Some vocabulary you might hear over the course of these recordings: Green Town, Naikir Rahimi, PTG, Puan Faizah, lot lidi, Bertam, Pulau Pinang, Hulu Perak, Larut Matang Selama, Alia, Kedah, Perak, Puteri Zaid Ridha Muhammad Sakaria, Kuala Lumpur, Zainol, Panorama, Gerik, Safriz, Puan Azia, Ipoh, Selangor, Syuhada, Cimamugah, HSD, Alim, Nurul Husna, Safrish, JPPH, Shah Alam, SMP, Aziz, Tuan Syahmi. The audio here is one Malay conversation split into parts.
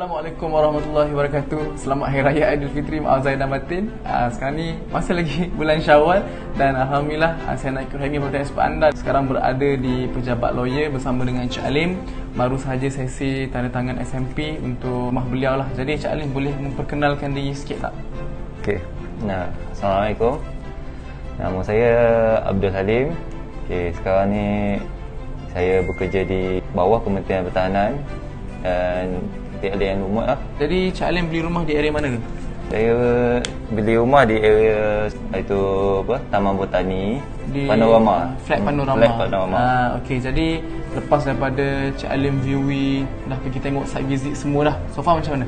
Assalamualaikum warahmatullahi wabarakatuh. Selamat Hari Raya Aidilfitri, maaf Zain dan batin. Sekarang ni masih lagi bulan Syawal dan alhamdulillah saya Naikir Rahimi bersama dengan anda. Sekarang berada di Pejabat Lawyer bersama dengan Cik Alim. Baru sahaja sesi tanda tangan SMP untuk rumah beliau lah. Jadi Cik Alim boleh memperkenalkan diri sikit tak? Okey. Nah, assalamualaikum. Nama saya Abdul Salim. Okey, sekarang ni saya bekerja di bawah Kementerian Pertahanan dan TLGM rumah lah. Jadi Cik Alim beli rumah di area mana tu? Saya beli rumah di area itu apa? Taman Botani di Panorama. Flat Panorama. Flat Panorama. Okey, jadi lepas daripada Cik Alim viewing dah pergi tengok site visit semua dah. So far macam mana?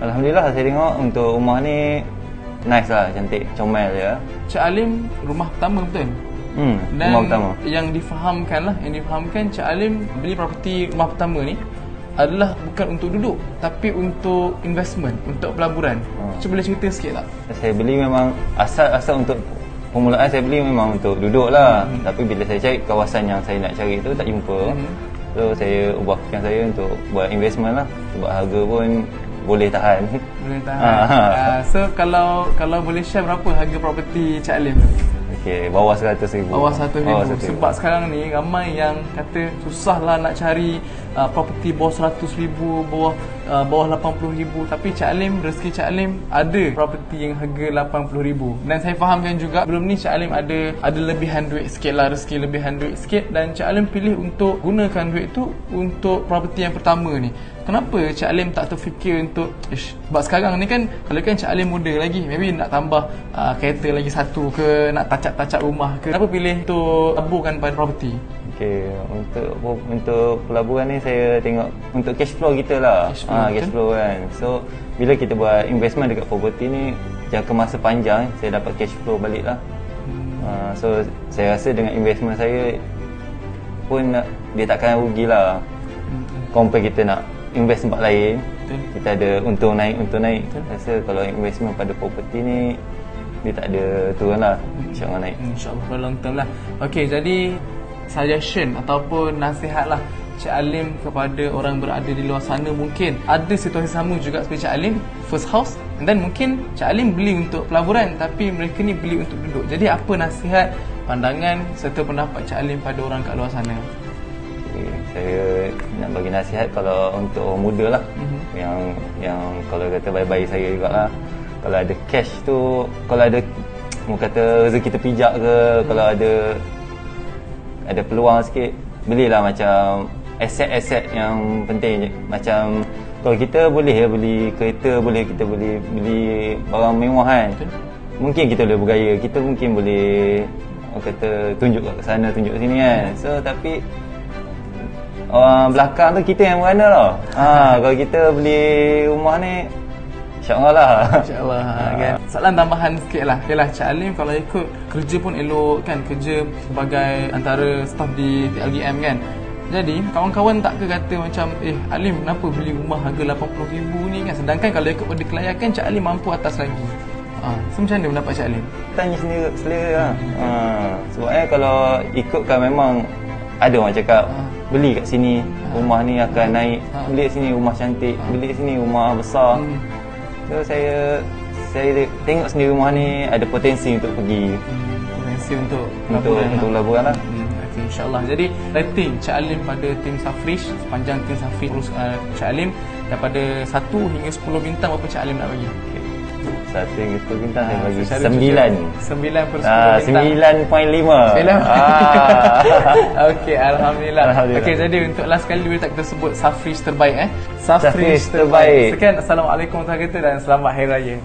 Alhamdulillah saya tengok untuk rumah ni nice lah, cantik, comel dia. Cik Alim rumah pertama betul? Dan yang difahamkan lah, Cik Alim beli properti rumah pertama ni adalah bukan untuk duduk tapi untuk investment, untuk pelaburan. Cik boleh cerita sikit tak? Saya beli memang asal untuk permulaan saya beli memang untuk duduk lah. Tapi bila saya cari kawasan yang saya nak cari tu tak jumpa. So saya ubah fikiran saya untuk buat investment lah, sebab harga pun boleh tahan. Boleh tahan. So kalau boleh share berapa harga properti Cik Alim tu? Okay, bawah 100,000. Bawah 100,000. Sebab sekarang ni ramai yang kata susahlah nak cari properti bawah 100,000, bawah 80,000. Tapi Cik Alim, rezeki Cik Alim ada properti yang harga 80,000. Dan saya fahamkan juga belum ni Cik Alim ada lebihan duit sikit lah, rezeki lebihan duit sikit. Dan Cik Alim pilih untuk gunakan duit tu untuk properti yang pertama ni. Kenapa Cik Alim tak terfikir untuk sebab sekarang ni kan, kalau kan Cik Alim muda lagi, maybe nak tambah kereta lagi satu ke, nak tacak-tacak rumah ke. Kenapa pilih untuk taburkan pada properti? Okey, untuk pelaburan ni saya tengok untuk cash flow kita lah. Cash flow kan. So bila kita buat investment dekat property ni, jangka masa panjang saya dapat cash flow balik lah. So saya rasa dengan investment saya pun dia takkan rugi lah. Compare kita nak invest tempat lain, kita ada untung naik. Rasa kalau investment pada property ni dia tak ada turun lah, insya-Allah naik. Insya-Allah long term lah. Okey, jadi suggestion ataupun nasihat lah Cik Alim kepada orang berada di luar sana, mungkin ada situasi sama juga seperti Cik Alim, first house, dan mungkin Cik Alim beli untuk pelaburan tapi mereka ni beli untuk duduk. Jadi apa nasihat, pandangan serta pendapat Cik Alim pada orang kat luar sana? Okay, saya nak bagi nasihat kalau untuk orang muda lah, yang kalau kata baik-baik saya juga lah. Kalau ada cash tu, kalau ada mau kata rezeki terpijak ke, kalau ada peluang sikit, belilah macam aset-aset yang penting je. Macam kalau kita boleh ya beli kereta, boleh kita beli barang mewah kan. Mungkin kita boleh bergaya, kita mungkin boleh kata tunjuk kat sana, tunjuk sini kan. So tapi belakang tu kita yang merana lah. Kalau kita beli rumah ni insya-Allah lah. Insya-Allah kan. Soalan tambahan sikit lah. Okeylah, Cik Alim kalau ikut kerja pun elok kan, kerja sebagai antara staf di TLGM kan. Jadi kawan-kawan tak ke kata macam Alim kenapa beli rumah harga 80,000 ni kan, sedangkan kalau ikut order kelayakan Cik Alim mampu atas lagi. So macam mana pendapat Cik Alim? Tanya sendiri selera lah. Sebabnya kalau ikutkan memang ada orang cakap beli kat sini rumah ni akan naik, beli kat sini rumah cantik, beli kat sini rumah besar. So saya tengok sendiri rumah ni ada potensi untuk pergi. Potensi untuk labuan lah. Okey, insya-Allah. Jadi rating Cik Alim pada tim Safrish, sepanjang tim Safrish terus Cik Alim daripada 1 hingga 10 bintang, berapa Cik Alim nak bagi? Okey. 1 hingga 10 bintang saya bagi 9. 9/10 bintang. 9.5. Okey, alhamdulillah. Okey, jadi untuk last kali bila tak kita sebut Safrish terbaik Safriz terbaik. Sekian, assalamualaikum warahmatullahi wabarakatuh dan selamat Hari Raya.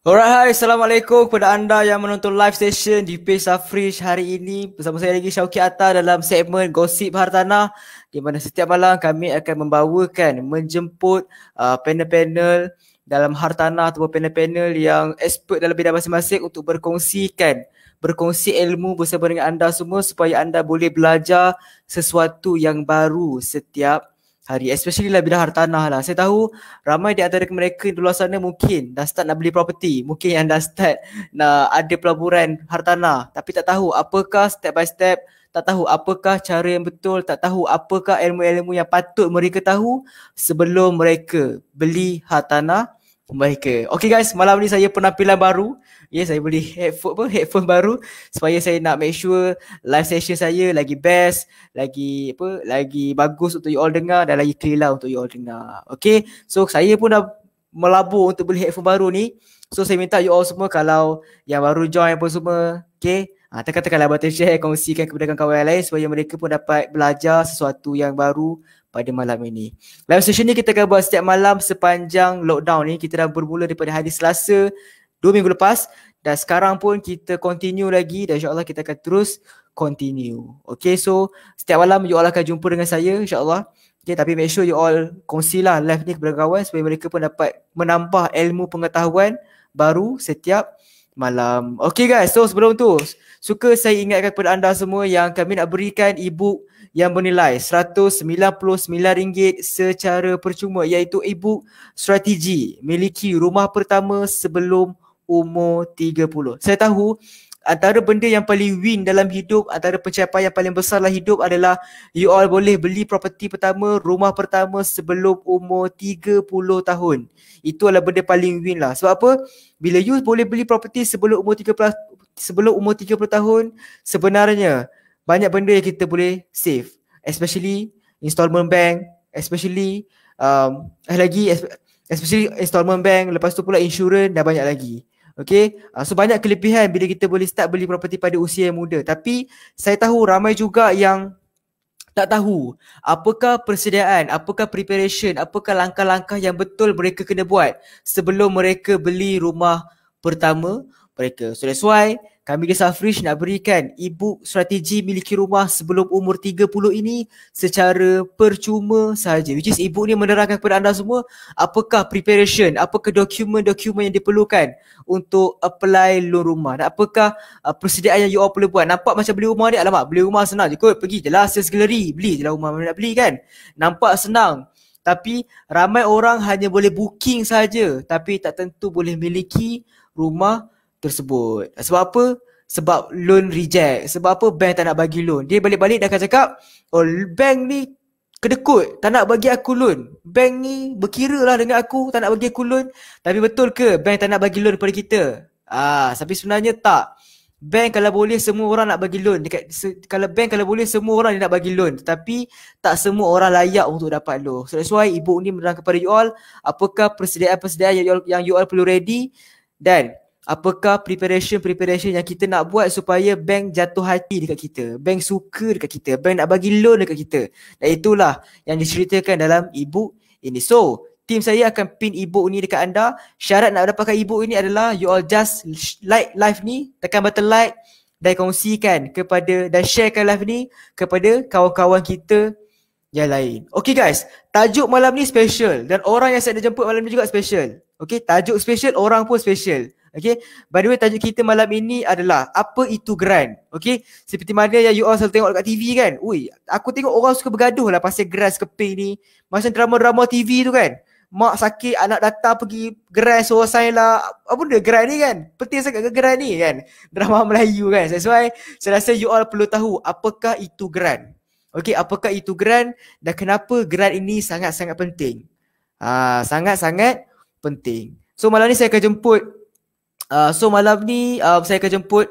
Alright, hai, assalamualaikum kepada anda yang menonton live session di page Safriz hari ini. Bersama saya lagi Syauqi Atar dalam segmen Gosip Hartanah, di mana setiap malam kami akan membawakan, menjemput panel-panel dalam hartanah atau panel-panel yang expert dalam bidang masing-masing untuk berkongsi ilmu bersama dengan anda semua supaya anda boleh belajar sesuatu yang baru setiap hari, especially lah bila hartanah lah. Saya tahu ramai di antara mereka di luar sana mungkin dah start nak beli property, mungkin yang dah start nak ada pelaburan hartanah, tapi tak tahu apakah step by step, tak tahu apakah cara yang betul, tak tahu apakah ilmu-ilmu yang patut mereka tahu sebelum mereka beli hartanah mereka. Okay guys, malam ni saya penampilan baru. Ya, saya beli headphone baru supaya saya nak make sure live session saya lagi best, lagi apa, lagi bagus untuk you all dengar dan lagi clear lah untuk you all dengar. Okay, so saya pun dah melabur untuk beli headphone baru ni. So saya minta you all semua kalau yang baru join apa semua, okay, tekan-tekanlah button share, kongsikan kepada kawan-kawan lain supaya mereka pun dapat belajar sesuatu yang baru pada malam ini. Live session ni kita akan buat setiap malam sepanjang lockdown ni. Kita dah bermula daripada hari Selasa 2 minggu lepas dan sekarang pun kita continue lagi dan insyaAllah kita akan terus continue. Okay, so setiap malam you all akan jumpa dengan saya insyaAllah. Okay, tapi make sure you all kongsilah live ni kepada kawan supaya mereka pun dapat menambah ilmu pengetahuan baru setiap malam. Okay guys, so sebelum tu suka saya ingatkan kepada anda semua yang kami nak berikan e-book yang bernilai RM199 secara percuma, iaitu e-book Strategi Miliki Rumah Pertama Sebelum Umur 30. Saya tahu antara benda yang paling win dalam hidup, antara pencapaian yang paling besar dalam hidup adalah you all boleh beli properti pertama, rumah pertama sebelum umur 30 tahun. Itu adalah benda paling win lah. Sebab apa? Bila you boleh beli properti sebelum umur 30 tahun, sebenarnya banyak benda yang kita boleh save. Especially installment bank, especially installment bank, lepas tu pula insurans dan banyak lagi. Okay, so banyak kelebihan bila kita boleh start beli properti pada usia yang muda. Tapi saya tahu ramai juga yang tak tahu apakah persediaan, apakah preparation, apakah langkah-langkah yang betul mereka kena buat sebelum mereka beli rumah pertama mereka. So that's why kami di Safrish nak berikan e-book Strategi Miliki Rumah Sebelum Umur 30 ini secara percuma sahaja. Which is e-book ni menerangkan kepada anda semua apakah preparation, apakah dokumen-dokumen yang diperlukan untuk apply loan rumah, dan apakah persediaan yang you all boleh buat. Nampak macam beli rumah ni, alamak beli rumah senang je kot, pergi je lah sales gallery, beli je lah rumah mana nak beli kan. Nampak senang, tapi ramai orang hanya boleh booking saja, tapi tak tentu boleh miliki rumah tersebut. Sebab apa? Sebab loan reject. Sebab apa? Bank tak nak bagi loan. Dia balik-balik dah akan cakap, oh bank ni kedekut, tak nak bagi aku loan. Bank ni berkira lah dengan aku, tak nak bagi aku loan. Tapi betul ke bank tak nak bagi loan kepada kita? Tapi sebenarnya tak. Bank kalau boleh semua orang nak bagi loan. Tapi tak semua orang layak untuk dapat loan. So that's why e-book ni menerangkan kepada you all apakah persediaan yang you all perlu ready dan apakah preparation yang kita nak buat supaya bank jatuh hati dekat kita, bank suka dekat kita, bank nak bagi loan dekat kita. Dan itulah yang diceritakan dalam e-book ini. So, tim saya akan pin e-book ni dekat anda. Syarat nak dapatkan e-book ini adalah you all just like live ni, tekan button like dan kongsikan kepada dan sharekan live ni kepada kawan-kawan kita yang lain. Okay guys, tajuk malam ni special dan orang yang saya nak jemput malam ni juga special. Okay, tajuk special, orang pun special. Okay, by the way tajuk kita malam ini adalah apa itu geran. Okay, seperti mana yang you all selalu tengok dekat TV kan. Ui, aku tengok orang suka bergaduh lah pasal geran sekeping ni. Macam drama-drama TV tu kan, mak sakit, anak datang pergi geran suruh sign lah. Apa benda geran ni kan, penting sangat ke geran ni kan, drama Melayu kan. That's why saya rasa you all perlu tahu apakah itu geran. Okay, apakah itu geran dan kenapa geran ini sangat-sangat penting. Sangat-sangat penting. So malam ni saya akan jemput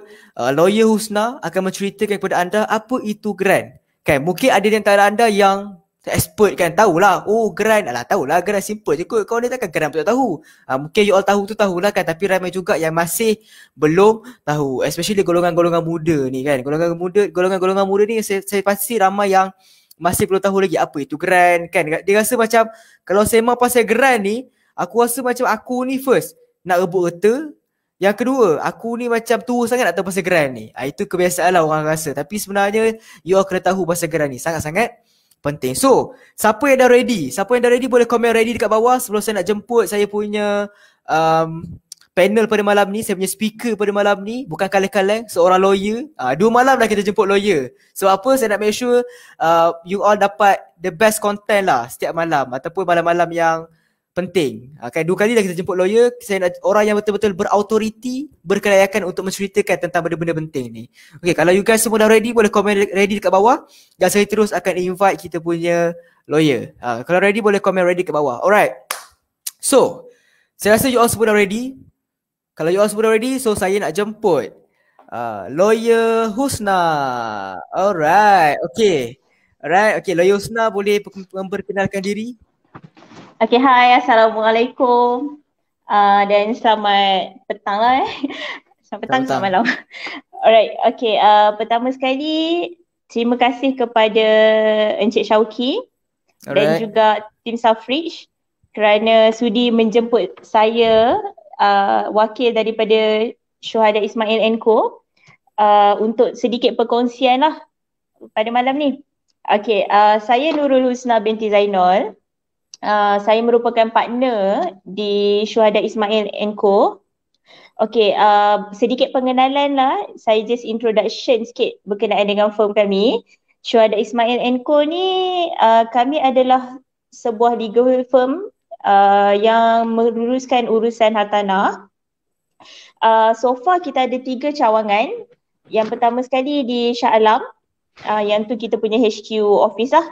lawyer Husna akan menceritakan kepada anda apa itu geran. Kan mungkin ada di antara anda yang expert kan, tahulah, oh geran, alah tahulah geran simple je kot, kau ni takkan geran pun tak tahu. Mungkin you all tahu tu tahulah kan, tapi ramai juga yang masih belum tahu, especially golongan-golongan muda ni kan. Golongan muda ni saya pasti ramai yang masih belum tahu lagi apa itu geran kan. Dia rasa macam kalau saya memang pasal geran ni, aku rasa macam aku ni first nak rebut harta. Yang kedua, aku ni macam tua sangat nak tahu pasal geran ni. Itu kebiasaan lah orang rasa. Tapi sebenarnya, you all kena tahu pasal geran ni. Sangat-sangat penting. So, siapa yang dah ready? Siapa yang dah ready boleh komen ready dekat bawah sebelum saya nak jemput saya punya panel pada malam ni, saya punya speaker pada malam ni bukan kaleng-kaleng, seorang lawyer. 2 malam dah kita jemput lawyer. So apa, saya nak make sure you all dapat the best content lah setiap malam ataupun malam-malam yang penting. Okay, 2 kali dah kita jemput lawyer. Saya nak orang yang betul-betul berautoriti, berkelayakan untuk menceritakan tentang benda-benda penting ni. Okay, kalau you guys semua dah ready, boleh komen ready dekat bawah dan saya terus akan invite kita punya lawyer. Kalau ready boleh komen ready dekat bawah. Alright. So, saya rasa you all semua dah ready. Kalau you all semua dah ready, so saya nak jemput lawyer Husna. Alright. Okay. Alright. Okay, lawyer Husna boleh memperkenalkan diri. Okay, hi. Assalamualaikum dan selamat petang lah Selamat petang, selamat malam. Alright, okay. Pertama sekali, terima kasih kepada Encik Syauqi dan juga tim Safrish kerana sudi menjemput saya wakil daripada Syuhadah Ismail & Co untuk sedikit perkongsian lah pada malam ni. Okay, saya Nurul Husna binti Zainol. Saya merupakan partner di Syuhadah Ismail & Co. Okay, sedikit pengenalan lah. Saya just introduction sikit berkenaan dengan firm kami. Syuhadah Ismail & Co ni, kami adalah sebuah legal firm yang menguruskan urusan hartanah. So far kita ada 3 cawangan. Yang pertama sekali di Shah Alam, yang tu kita punya HQ office lah.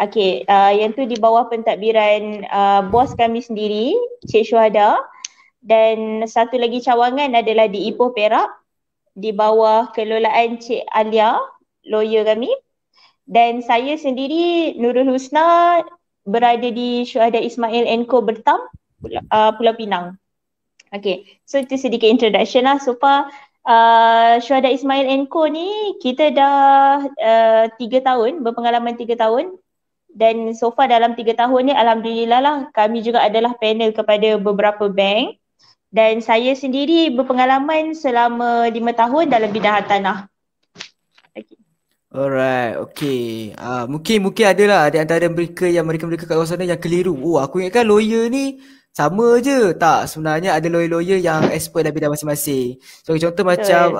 Okay, yang tu di bawah pentadbiran bos kami sendiri, Cik Syuhada, dan satu lagi cawangan adalah di Ipoh Perak di bawah kelolaan Cik Alia, lawyer kami, dan saya sendiri Nurul Husna berada di Syuhadah Ismail & Co Bertam, Pulau Pinang. Okay, so itu sedikit introduction lah. So far Syuhadah Ismail & Co ni kita dah 3 tahun, berpengalaman 3 tahun. Dan so far dalam 3 tahun ni alhamdulillah lah kami juga adalah panel kepada beberapa bank dan saya sendiri berpengalaman selama 5 tahun dalam bidang hartanah. Okay. Alright, okay. Mungkin adalah ada antara mereka yang mereka kat kawasan yang keliru. Oh, aku ingatkan lawyer ni sama je. Tak, sebenarnya ada lawyer-lawyer yang expert dalam bidang masing-masing. So contoh macam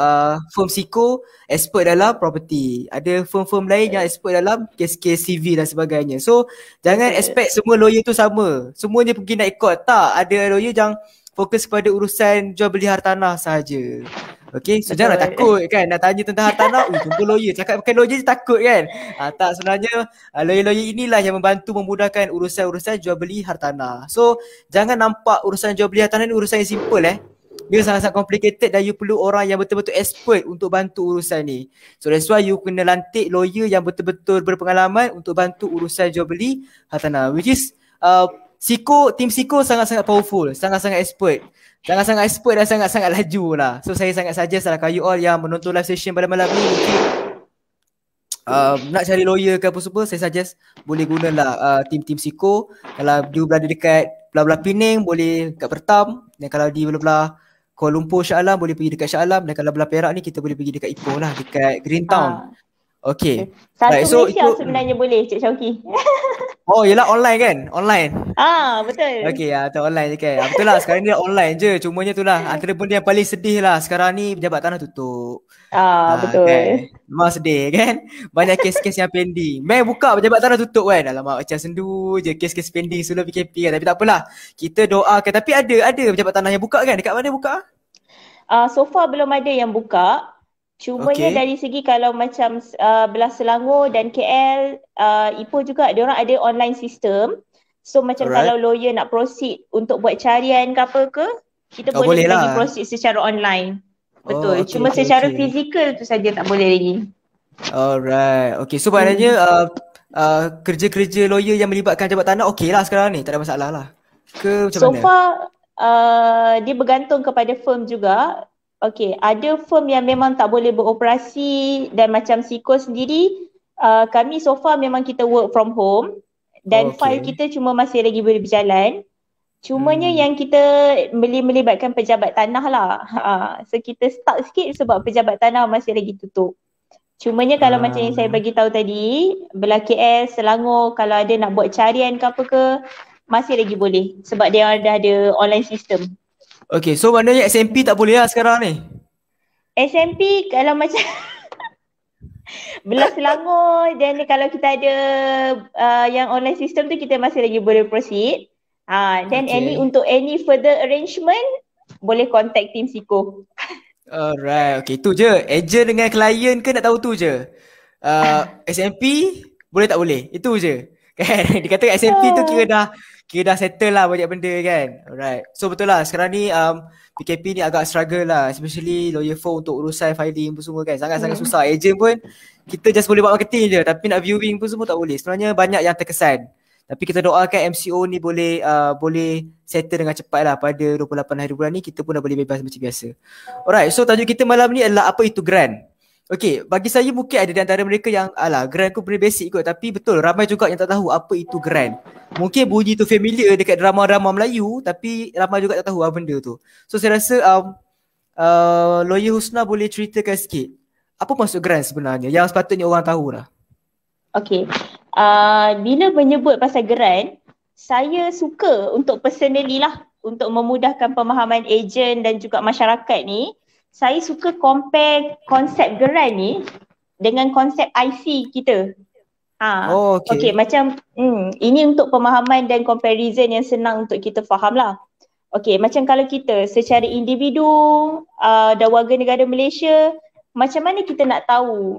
firm Siko expert dalam property. Ada firm-firm lain yang expert dalam kes-kes civil dan sebagainya. So jangan expect semua lawyer tu sama. Semuanya pergi nak ikut. Tak, ada lawyer yang fokus kepada urusan jual beli hartanah sahaja. Okay, so jangan takut kan nak tanya tentang hartanah. Jumpa lawyer, cakap pakai lawyer je takut kan. Tak, sebenarnya lawyer-lawyer inilah yang membantu memudahkan urusan-urusan jual beli hartanah. So jangan nampak urusan jual beli hartanah ni urusan yang simple Dia sangat-sangat complicated dan you perlu orang yang betul-betul expert untuk bantu urusan ni. So that's why you kena lantik lawyer yang betul-betul berpengalaman untuk bantu urusan jual beli hartanah, which is Siko, tim Siko sangat-sangat powerful, sangat-sangat expert. Sangat-sangat expert dan sangat-sangat laju lah. So saya sangat suggest lah kalau you all yang menonton live session pada malam ni mungkin nak cari lawyer ke apa semua, saya suggest boleh gunalah tim-tim Siko. Kalau dia berada dekat belah-belah Penang boleh dekat Bertam, dan kalau di belah-belah Kuala Lumpur Shah Alam boleh pergi dekat Shah Alam, dan kalau belah Perak ni kita boleh pergi dekat Ipoh lah, dekat Green Town. Okay. Satu right, so Malaysia itu sebenarnya boleh Cik Syauqi. Oh yelah online kan? Online. Betul. Okay, atau online je kan. Betul lah sekarang ni online je. Cumanya tu lah antara benda yang paling sedih lah sekarang ni pejabat tanah tutup. Betul. Kan? Memang sedih kan? Banyak kes-kes yang pending. Main buka pejabat tanah tutup kan. Alamak macam sendu je kes-kes pending sebelum PKP kan. Tapi tak apalah. Kita doakan. Tapi ada pejabat tanah yang buka kan? Dekat mana buka? So far belum ada yang buka. Cumanya dari segi kalau macam belah Selangor dan KL, Ipoh juga diorang ada online system. So macam kalau lawyer nak proceed untuk buat carian ke apa ke, kita boleh lagi proceed secara online. Betul. Cuma secara fizikal tu saja tak boleh lagi. Alright. Okay, so maknanya kerja-kerja lawyer yang melibatkan jabat tanah okey lah sekarang ni, tak ada masalah lah ke macam mana? So far dia bergantung kepada firm juga. Okay, ada firm yang memang tak boleh beroperasi dan macam Siko sendiri, kami so far memang kita work from home dan file kita cuma masih lagi boleh berjalan. Cumanya yang kita melibatkan pejabat tanah lah. So kita stuck sikit sebab pejabat tanah masih lagi tutup. Cumanya kalau macam yang saya bagi tahu tadi, belah KL, Selangor kalau ada nak buat carian ke apa ke, masih lagi boleh sebab dia dah ada online system. Okay, so maknanya SMP tak boleh lah sekarang ni? SMP kalau macam belah Selangor, dan kalau kita ada yang online system tu kita masih lagi boleh proceed. Then okay, untuk any further arrangement boleh contact tim Siko. Alright, okay, tu je. Agent dengan klien ke nak tahu tu je. SMP boleh tak boleh? Itu je. Kan? Dia kata SMP tu kira dah settle lah banyak benda kan. Alright. So betul lah sekarang ni PKP ni agak struggle lah, especially lawyer firm untuk urusan filing pun semua kan. Sangat-sangat susah. Agent pun kita just boleh buat marketing je, tapi nak viewing pun semua tak boleh. Sebenarnya banyak yang terkesan. Tapi kita doakan MCO ni boleh boleh settle dengan cepat lah. Pada 28 hari bulan ni kita pun dah boleh bebas macam biasa. Alright, so tajuk kita malam ni adalah apa itu grant. Okay, bagi saya mungkin ada di antara mereka yang grant pun benda basic kot. Tapi betul, ramai juga yang tak tahu apa itu grant. Mungkin bunyi tu familiar dekat drama-drama Melayu, tapi ramai juga tak tahu apa benda tu. So saya rasa lawyer Husna boleh ceritakan sikit apa maksud grant sebenarnya yang sepatutnya orang tahu lah. Okay, bila menyebut pasal grant, saya suka untuk personally lah, untuk memudahkan pemahaman ejen dan juga masyarakat ni, saya suka compare konsep grant ni dengan konsep IC kita. Oh, okay. Okay, macam ini untuk pemahaman dan comparison yang senang untuk kita faham lah. Okay, macam kalau kita secara individu dan warga negara Malaysia, macam mana kita nak tahu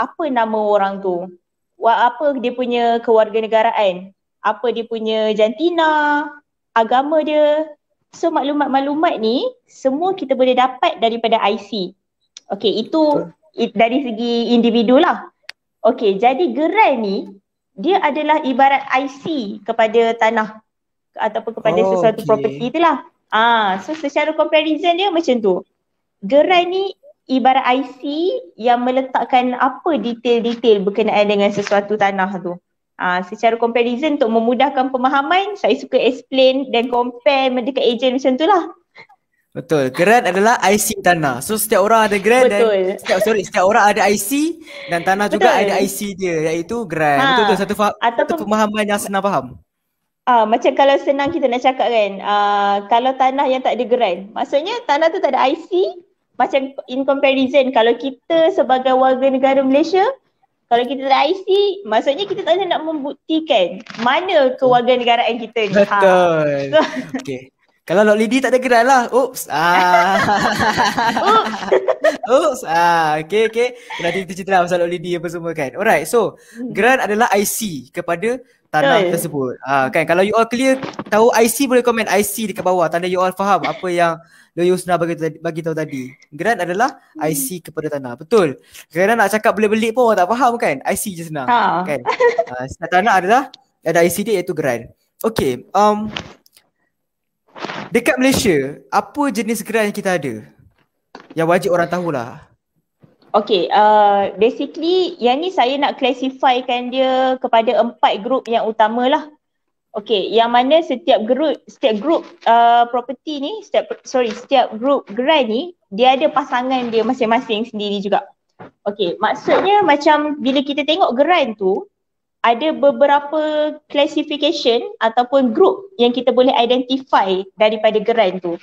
apa nama orang tu, apa dia punya kewarganegaraan, apa dia punya jantina, agama dia. So maklumat-maklumat ni semua kita boleh dapat daripada IC. Okay, itu dari segi individu lah. Okay, jadi grant ni dia adalah ibarat IC kepada tanah ataupun kepada sesuatu property tu lah. So secara comparison dia macam tu. Grant ni ibarat IC yang meletakkan apa detail-detail berkenaan dengan sesuatu tanah tu. Secara comparison untuk memudahkan pemahaman, saya suka explain dan compare dekat ejen macam tu lah. Betul, grant adalah IC tanah. So setiap orang ada grant dan setiap orang ada IC dan tanah juga ada IC dia, iaitu grant. Betul-betul satu pemahaman yang senang faham. Macam kalau senang kita nak cakap kan, kalau tanah yang tak ada grant, maksudnya tanah tu tak ada IC. Macam in comparison, kalau kita sebagai warga negara Malaysia, kalau kita tak IC, maksudnya kita tak nak membuktikan mana kewarganegaraan kita ni. Betul. So, okay. Kalau Lok Lidi tak ada grant lah. Oops. Oops. Okay, okay. Nanti kita cerita pasal Lok Lidi apa semua kan. Alright, so grant adalah IC kepada tanah tersebut. Kan, kalau you all clear tahu IC, boleh komen IC dekat bawah tanda you all faham apa yang Lawyer Husna bagi tahu tadi. Grant adalah IC kepada tanah. Betul. Kadang-kadang nak cakap belik-belik pun orang tak faham kan. IC je senang. Kan? Tanah adalah ada IC dia, iaitu grant. Okay, dekat Malaysia apa jenis grant yang kita ada yang wajib orang tahulah? Okay, basically yang ni saya nak classifykan dia kepada 4 grup yang utamalah. Okay, yang mana setiap grup grant ni dia ada pasangan dia masing-masing sendiri juga. Okay, maksudnya macam bila kita tengok grant tu ada beberapa classification ataupun grup yang kita boleh identify daripada grant tu.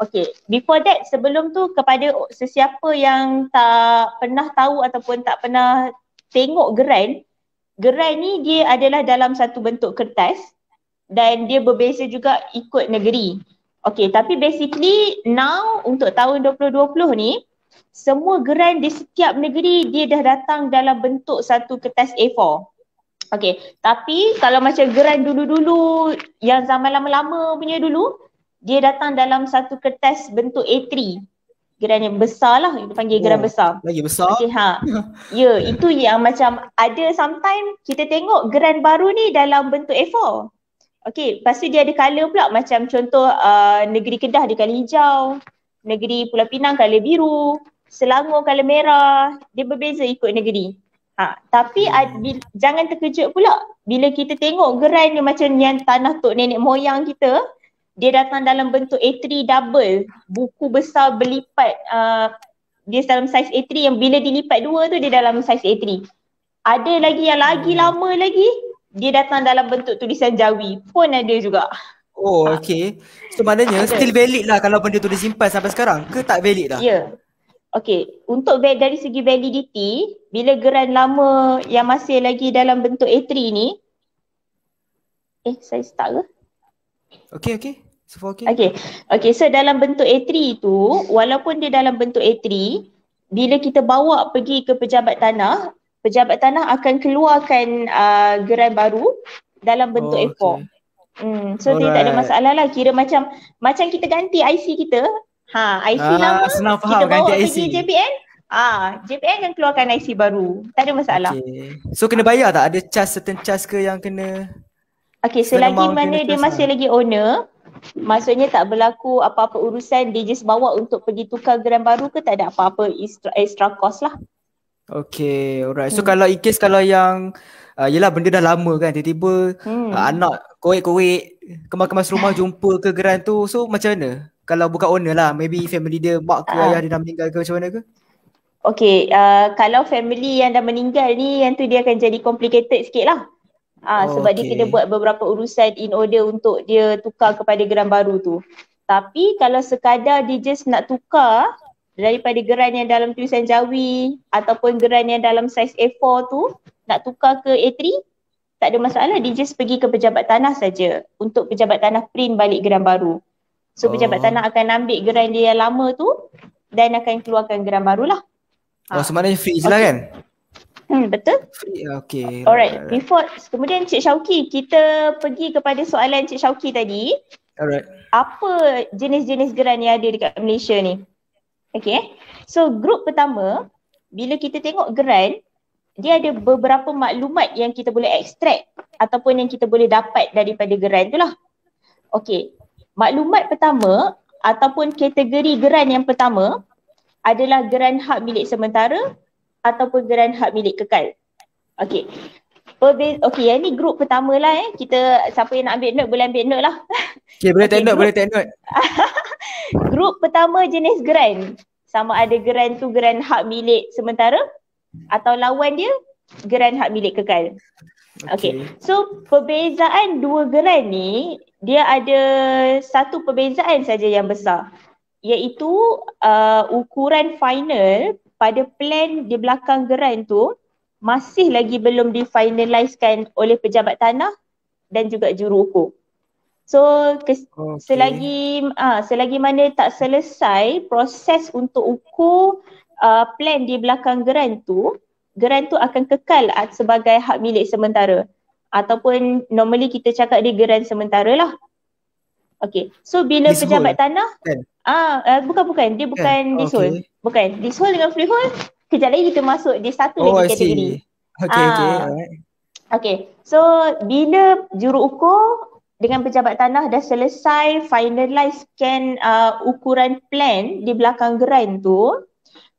Okay, before that, sebelum tu, kepada sesiapa yang tak pernah tahu ataupun tak pernah tengok grant, grant ni dia adalah dalam satu bentuk kertas dan dia berbeza juga ikut negeri. Okay, tapi basically now untuk tahun 2020 ni, semua grant di setiap negeri dia dah datang dalam bentuk satu kertas A4. Okay, tapi kalau macam grant dulu-dulu yang zaman lama-lama punya dulu, dia datang dalam satu kertas bentuk A3. Grant yang besar lah, dia panggil grant besar. Lagi besar? Okay, ya, itu yang macam ada sometimes kita tengok grant baru ni dalam bentuk A4. Okay, lepas tu dia ada colour pula, macam contoh negeri Kedah dia colour hijau, negeri Pulau Pinang colour biru, Selangor colour merah, dia berbeza ikut negeri. Tapi jangan terkejut pula bila kita tengok grant ni macam yang tanah tok nenek moyang kita, dia datang dalam bentuk A3 double, buku besar berlipat, dia dalam saiz A3 yang bila dilipat dua tu dia dalam saiz A3. Ada lagi yang lagi lama lagi, dia datang dalam bentuk tulisan jawi pun ada juga. Oh, okay. So maknanya still valid lah kalau benda tu disimpan sampai sekarang ke tak valid dah? Ya. Yeah. Okay, untuk dari segi validity, bila geran lama yang masih lagi dalam bentuk A3 ni, saya start ke? Okay. Okay, so dalam bentuk A3 tu, walaupun dia dalam bentuk A3, bila kita bawa pergi ke pejabat tanah akan keluarkan geran baru dalam bentuk A4. So dia tak ada masalah lah, kira macam kita ganti IC kita. IC lama kita bawa pergi JPN, JPN kan keluarkan IC baru, tak ada masalah. Okay. So kena bayar tak? Ada certain charge ke yang kena? Okay, selagi mana dia masih lagi owner, maksudnya tak berlaku apa-apa urusan, dia just bawa untuk pergi tukar geran baru ke, tak ada apa-apa extra cost lah. Okay, alright. So kalau in case kalau yang yelah benda dah lama kan, tiba-tiba anak korek-korek kemas-kemas rumah jumpa ke geran tu, so macam mana? Kalau bukan owner lah, maybe family dia, mak ke ayah dia dah meninggal ke, macam mana ke? Okay, kalau family yang dah meninggal ni, yang tu dia akan jadi complicated sikit lah. Sebab dia kena buat beberapa urusan in order untuk dia tukar kepada geran baru tu. Tapi kalau sekadar dia just nak tukar daripada geran yang dalam tulisan jawi ataupun geran yang dalam saiz A4 tu, nak tukar ke A3, tak ada masalah, dia just pergi ke pejabat tanah saja untuk pejabat tanah print balik geran baru. So pejabat tanah akan ambil geran dia yang lama tu dan akan keluarkan geran barulah. Sebenarnya free je lah kan? Betul? Free, okay. Alright, before, kemudian Cik Syauqi, kita pergi kepada soalan Cik Syauqi tadi. Alright. Apa jenis-jenis geran yang ada dekat Malaysia ni? Okay, so grup pertama, bila kita tengok geran, dia ada beberapa maklumat yang kita boleh extract ataupun yang kita boleh dapat daripada geran tu lah. Okay. Maklumat pertama ataupun kategori geran yang pertama adalah geran hak milik sementara ataupun geran hak milik kekal. Okey. Okey, yang ni grup pertama lah Kita, siapa yang nak ambil note boleh ambil note lah. Okey, boleh take note, boleh take note. Grup pertama jenis geran. Sama ada geran tu geran hak milik sementara atau lawan dia geran hak milik kekal. Okey. So perbezaan dua geran ni, dia ada satu perbezaan saja yang besar, iaitu ukuran final pada plan di belakang geran tu masih lagi belum difinalisekan oleh pejabat tanah dan juga juruukur. So selagi mana tak selesai proses untuk ukur plan di belakang geran tu akan kekal sebagai hak milik sementara. Ataupun normally kita cakap dia geran sementara lah. Okay, so bila pejabat tanah bukan, dia bukan leasehold. Bukan, leasehold dengan freehold, kejap lagi kita masuk dia satu lagi kategori. Okay, so bila juruukur dengan pejabat tanah dah selesai finalize scan ukuran plan di belakang geran tu,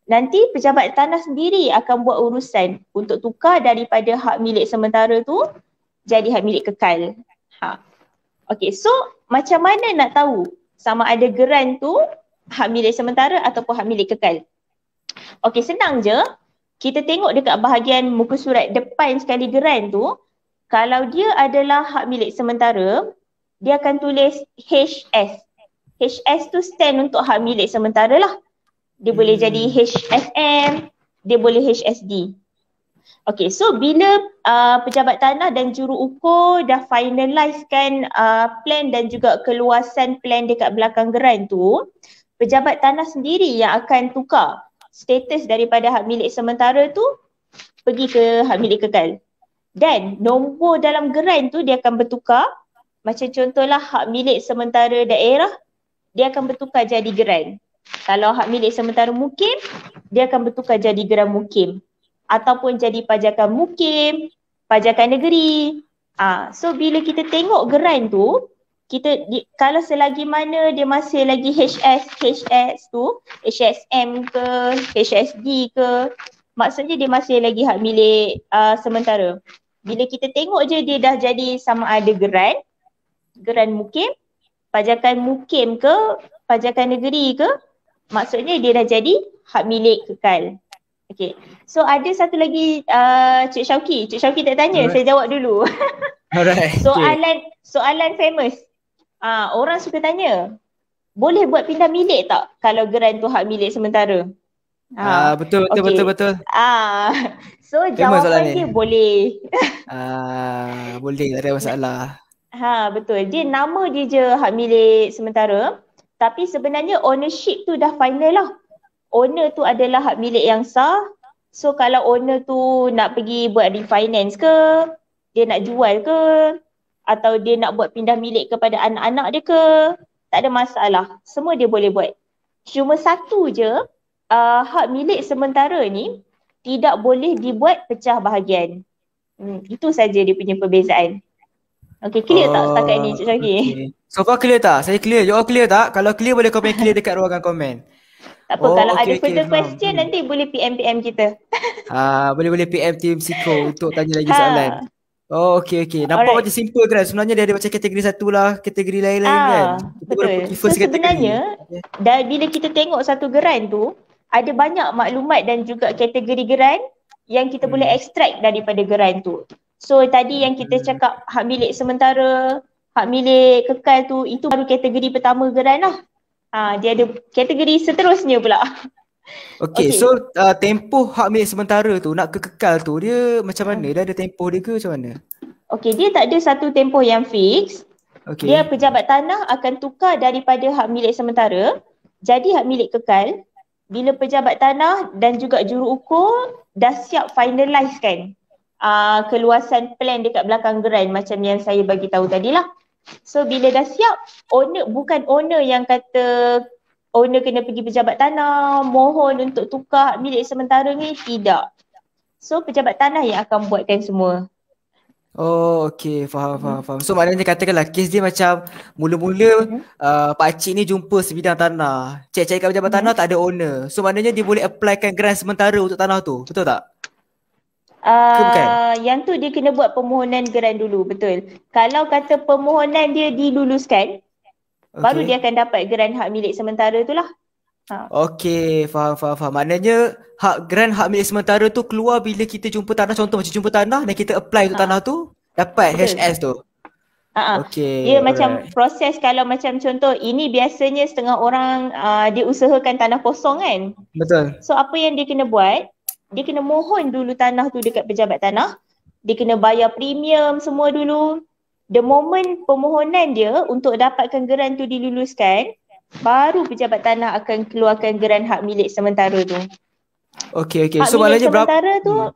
nanti pejabat tanah sendiri akan buat urusan untuk tukar daripada hak milik sementara tu jadi hak milik kekal. Okay, so macam mana nak tahu sama ada geran tu hak milik sementara ataupun hak milik kekal? Okay, senang je. Kita tengok dekat bahagian muka surat depan sekali geran tu, kalau dia adalah hak milik sementara, dia akan tulis HS. HS tu stand untuk hak milik sementara lah. Dia boleh jadi HSM, dia boleh HSD. Okay, so bila pejabat tanah dan juruukur dah finalisekan plan dan juga keluasan plan dekat belakang geran tu, pejabat tanah sendiri yang akan tukar status daripada hak milik sementara tu pergi ke hak milik kekal. Dan nombor dalam geran tu dia akan bertukar. Macam contohlah hak milik sementara daerah, dia akan bertukar jadi geran. Kalau hak milik sementara mukim, dia akan bertukar jadi geran mukim ataupun jadi pajakan mukim, pajakan negeri. So bila kita tengok geran tu, kalau selagi mana dia masih lagi HS tu, HSM ke, HSD ke, maksudnya dia masih lagi hak milik sementara. Bila kita tengok je dia dah jadi sama ada geran mukim, pajakan mukim ke, pajakan negeri ke, maksudnya dia dah jadi hak milik kekal. Okay, so ada satu lagi Cik Syauqi. Cik Syauqi tak tanya, saya jawab dulu. Alright. Soalan famous. orang suka tanya, boleh buat pindah milik tak kalau geran tu hak milik sementara? Betul. So jawapan dia boleh. Boleh, tak ada masalah. Betul. Dia nama dia je hak milik sementara, tapi sebenarnya ownership tu dah final lah. Owner tu adalah hak milik yang sah. So kalau owner tu nak pergi buat refinance ke, dia nak jual ke, atau dia nak buat pindah milik kepada anak-anak dia ke, tak ada masalah. Semua dia boleh buat. Cuma satu je, hak milik sementara ni tidak boleh dibuat pecah bahagian. Itu saja dia punya perbezaan. Okay, clear tak setakat ni Cik Syauqi? Okay. So far clear tak? Saya clear. You all clear tak? Kalau clear boleh komen clear dekat ruangan komen. Tak apa, kalau ada further question nanti boleh PM kita. Boleh PM team Siko untuk tanya lagi soalan. Okay. Nampak macam simple kan? Sebenarnya dia ada macam kategori satu lah, kategori lain-lain kan? Kita boleh pergi first kategori. Sebenarnya, dah bila kita tengok satu geran tu, ada banyak maklumat dan juga kategori geran yang kita boleh extract daripada geran tu. So tadi yang kita cakap hak milik sementara, hak milik kekal tu, itu baru kategori pertama geran lah. Dia ada kategori seterusnya pula. Okay, so tempoh hak milik sementara tu nak ke kekal tu dia macam mana? Dia ada tempoh dia ke macam mana? Okay, dia tak ada satu tempoh yang fix. Okay. Dia pejabat tanah akan tukar daripada hak milik sementara jadi hak milik kekal bila pejabat tanah dan juga juruukur dah siap finalize kan keluasan plan dekat belakang geran macam yang saya bagi tahu tadilah. So bila dah siap, owner bukan owner yang kata owner kena pergi pejabat tanah mohon untuk tukar hak milik sementara ni, tidak. So pejabat tanah yang akan buatkan semua. Faham. So maknanya katakanlah kes dia macam mula-mula pakcik ni jumpa sebidang tanah, cek-cek kat pejabat tanah tak ada owner. So maknanya dia boleh applykan grant sementara untuk tanah tu, betul tak? Yang tu dia kena buat permohonan grant dulu, betul. Kalau kata permohonan dia diluluskan, baru dia akan dapat grant hak milik sementara tu lah. Okey, faham. Maknanya hak milik sementara tu keluar bila kita jumpa tanah, contoh macam jumpa tanah dan kita apply untuk tanah tu, dapat HS tu. Okey. Dia macam proses, kalau macam contoh ini biasanya setengah orang dia usahakan tanah kosong kan? Betul. So apa yang dia kena buat, dia kena mohon dulu tanah tu dekat pejabat tanah, dia kena bayar premium semua dulu. The moment permohonan dia untuk dapatkan geran tu diluluskan, baru pejabat tanah akan keluarkan geran hak milik sementara tu. Okay. Hak milik sementara tu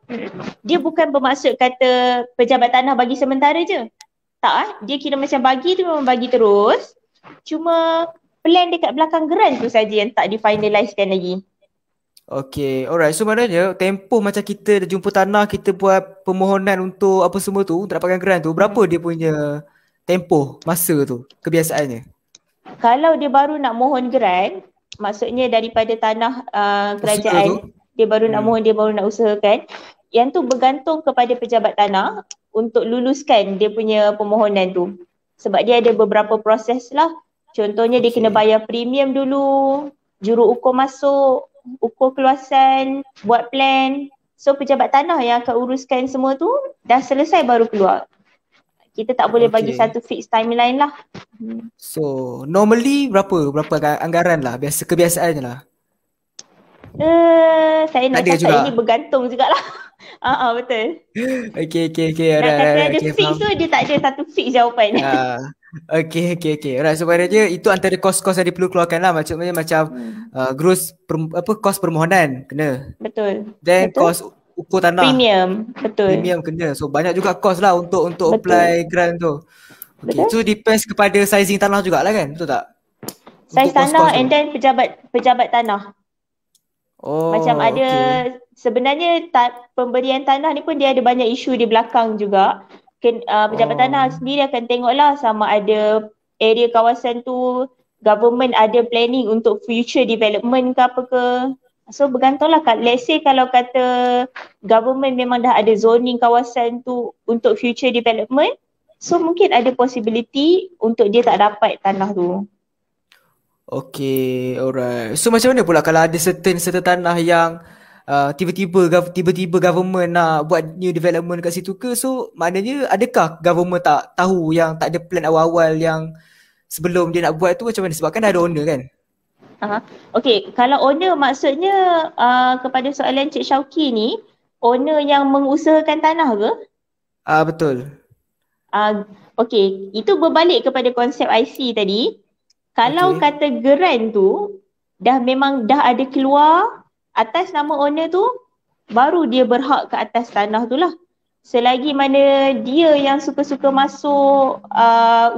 dia bukan bermaksud kata pejabat tanah bagi sementara je. Tak, dia kira macam bagi tu memang bagi terus. Cuma plan dekat belakang geran tu saja yang tak difinalisekan lagi. Okay, alright. So maknanya tempoh macam kita dah jumpa tanah, kita buat permohonan untuk apa semua tu, untuk dapatkan geran tu, berapa dia punya tempoh masa tu kebiasaannya? Kalau dia baru nak mohon geran, maksudnya daripada tanah kerajaan, dia baru nak mohon, dia baru nak usahakan, yang tu bergantung kepada pejabat tanah untuk luluskan dia punya permohonan tu. Sebab dia ada beberapa proses lah. Contohnya dia kena bayar premium dulu, juruukur masuk, ukur keluasan, buat plan. So pejabat tanah yang akan uruskan semua tu, dah selesai baru keluar. Kita tak boleh bagi satu fixed timeline lah. So normally berapa anggaran lah, biasa kebiasaannya lah? Saya nak cakap ini bergantung jugalah. Betul. Okay. Nak kata ada fix tu, dia tak ada satu fix jawapan. Okay. Alright, so maknanya itu antara kos-kos yang perlu keluarkan lah. Maksudnya macam gross kos permohonan kena. Betul. Then kos ukur tanah. Premium, betul. Premium kena. So banyak juga kos lah untuk apply grant tu. Okay. Betul. So depends kepada sizing tanah jugalah kan, betul tak? Size tanah and then pejabat tanah. Macam ada sebenarnya pemberian tanah ni pun dia ada banyak isu di belakang juga. Pejabat tanah sendiri akan tengoklah sama ada area kawasan tu government ada planning untuk future development ke apa ke. So bergantunglah, let's say kalau kata government memang dah ada zoning kawasan tu untuk future development, so mungkin ada possibility untuk dia tak dapat tanah tu. Okay, alright. So macam mana pula kalau ada certain tanah yang tiba-tiba government nak buat new development kat situ ke? So maknanya adakah government tak tahu yang tak ada plan awal-awal yang sebelum dia nak buat tu macam mana? Sebab kan ada owner kan? Okey, kalau owner maksudnya kepada soalan Cik Syauqi ni, owner yang mengusahakan tanah ke? Betul. Okey, itu berbalik kepada konsep IC tadi. Kalau kata geran tu dah memang dah ada keluar atas nama owner tu, baru dia berhak ke atas tanah tu lah. Selagi mana dia yang suka-suka masuk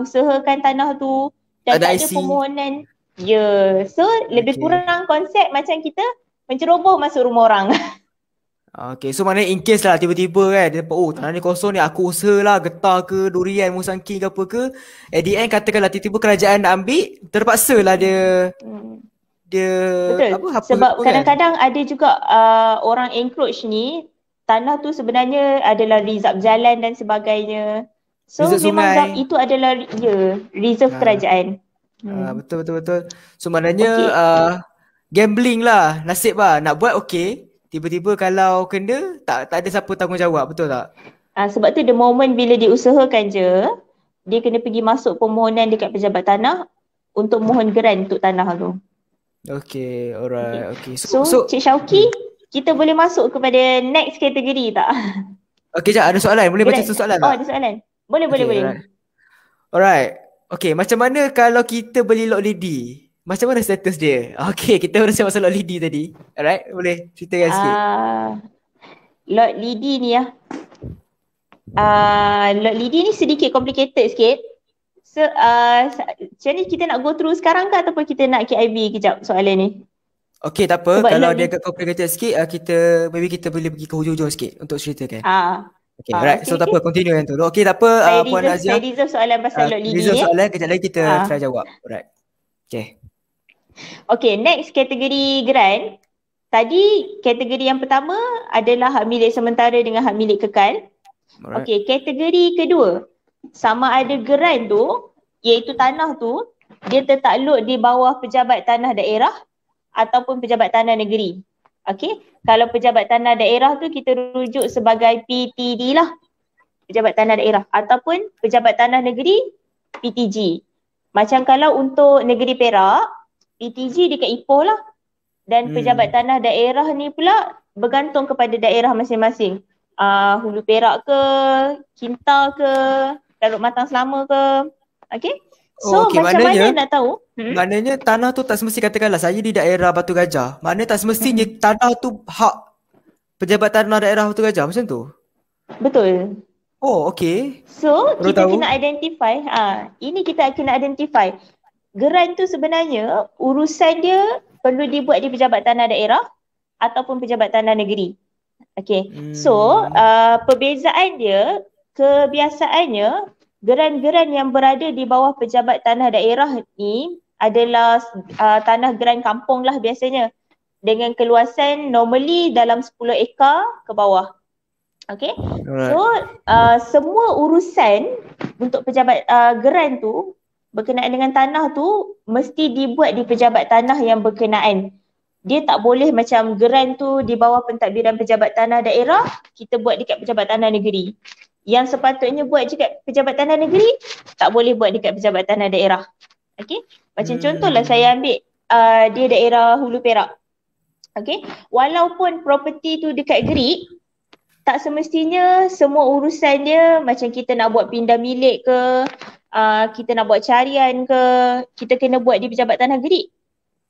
usahakan tanah tu dan ada tak ada permohonan. Ya, yeah. So lebih kurang konsep macam kita menceroboh masuk rumah orang. Okay, so maknanya in case lah tiba-tiba kan dia dapat, oh tanah ni kosong ni, aku usaha lah getah ke, durian, musangking ke apa ke. At the end katakanlah tiba-tiba kerajaan nak ambil, terpaksa lah dia dia apa, sebab kadang-kadang ada juga orang encroach ni, tanah tu sebenarnya adalah reserve jalan dan sebagainya. So reserve memang itu adalah reserve kerajaan. Betul. So maknanya gambling lah, nasib lah nak buat tiba-tiba kalau kena tak ada siapa tanggungjawab, betul tak? Sebab tu the moment bila diusahakan je, dia kena pergi masuk permohonan dekat pejabat tanah untuk mohon geran untuk tanah tu. Okay, alright. Okay. So Cik Syauqi, kita boleh masuk kepada next kategori tak? Okay, sekejap ada soalan, boleh baca soalan tak? Oh, ada soalan. Boleh. Alright. Okay, macam mana kalau kita beli lot lidi? Macam mana status dia? Okay, kita bercakap pasal lot lidi tadi. Alright, boleh ceritakan sikit? Lot lidi ni ya. Lot lidi ni sedikit complicated sikit. So, macam ni kita nak go through sekarang ke ataupun kita nak KIB kejap soalan ni? Okay, tak apa. Sebab kalau dia agak complicated sikit, kita maybe kita boleh pergi ke hujung-hujung sikit untuk ceritakan. Okay, alright. So tak apa, continue yang tu. Okay, tak apa Puan Azia. Saya reserve soalan pasal lot lidi. Reserve soalan, kejap lagi kita try jawab. Alright. Okay, next kategori geran. Tadi kategori yang pertama adalah hak milik sementara dengan hak milik kekal. Alright. Okay, kategori kedua sama ada geran tu, iaitu tanah tu, dia tertakluk di bawah pejabat tanah daerah ataupun pejabat tanah negeri. Okay, kalau pejabat tanah daerah tu kita rujuk sebagai PTD lah, pejabat tanah daerah, ataupun pejabat tanah negeri PTG. Macam kalau untuk negeri Perak, PTG dekat Ipoh lah, dan pejabat tanah daerah ni pula bergantung kepada daerah masing-masing. Hulu Perak ke, Kinta ke, Larut Matang Selama ke. Okay. So macam mana nak tahu? Maknanya tanah tu tak semesti, katakanlah saya di daerah Batu Gajah, maknanya tak semestinya tanah tu hak pejabat tanah daerah Batu Gajah, macam tu? Betul. Oh okay. So baru kita kena identify, ini kita kena identify. Geran tu sebenarnya urusan dia perlu dibuat di pejabat tanah daerah ataupun pejabat tanah negeri. Okay, so perbezaan dia, kebiasaannya geran-geran yang berada di bawah pejabat tanah daerah ni adalah tanah geran kampung lah biasanya, dengan keluasan normally dalam 10 ekar ke bawah. Okay, so semua urusan untuk pejabat geran tu berkenaan dengan tanah tu mesti dibuat di pejabat tanah yang berkenaan. Dia tak boleh macam geran tu di bawah pentadbiran pejabat tanah daerah, kita buat dekat pejabat tanah negeri. Yang sepatutnya buat dekat pejabat tanah negeri, tak boleh buat dekat pejabat tanah daerah. Okay, macam contohlah saya ambil dia daerah Hulu Perak. Okay, walaupun property tu dekat Gerik, tak semestinya semua urusan dia macam kita nak buat pindah milik ke, kita nak buat carian ke, kita kena buat di pejabat tanah Gerik.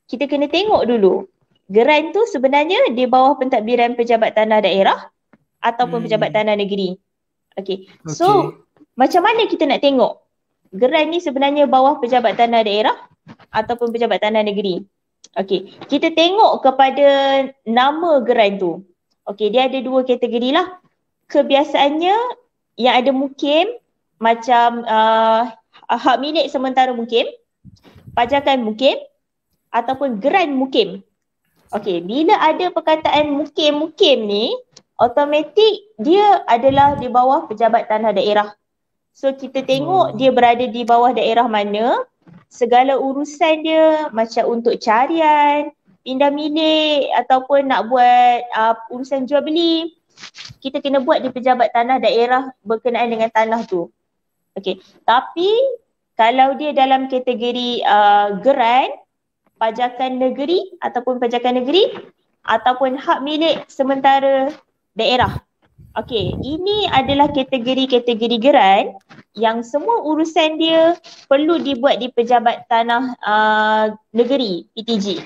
Kita kena tengok dulu, geran tu sebenarnya di bawah pentadbiran pejabat tanah daerah ataupun pejabat tanah negeri. Okay, so macam mana kita nak tengok geran ni sebenarnya bawah pejabat tanah daerah ataupun pejabat tanah negeri? Okay, kita tengok kepada nama geran tu. Okay, dia ada dua kategori lah. Kebiasaannya yang ada mukim macam hak milik sementara mukim, pajakan mukim ataupun geran mukim. Okay, bila ada perkataan mukim-mukim ni, automatik dia adalah di bawah pejabat tanah daerah. So kita tengok dia berada di bawah daerah mana, segala urusan dia macam untuk carian, pindah milik ataupun nak buat urusan jual beli, kita kena buat di pejabat tanah daerah berkenaan dengan tanah tu. Okay, tapi Kalau dia dalam kategori geran, pajakan negeri ataupun pajakan negeri ataupun hak milik sementara daerah. Okey, ini adalah kategori-kategori geran yang semua urusan dia perlu dibuat di Pejabat Tanah Negeri, PTG.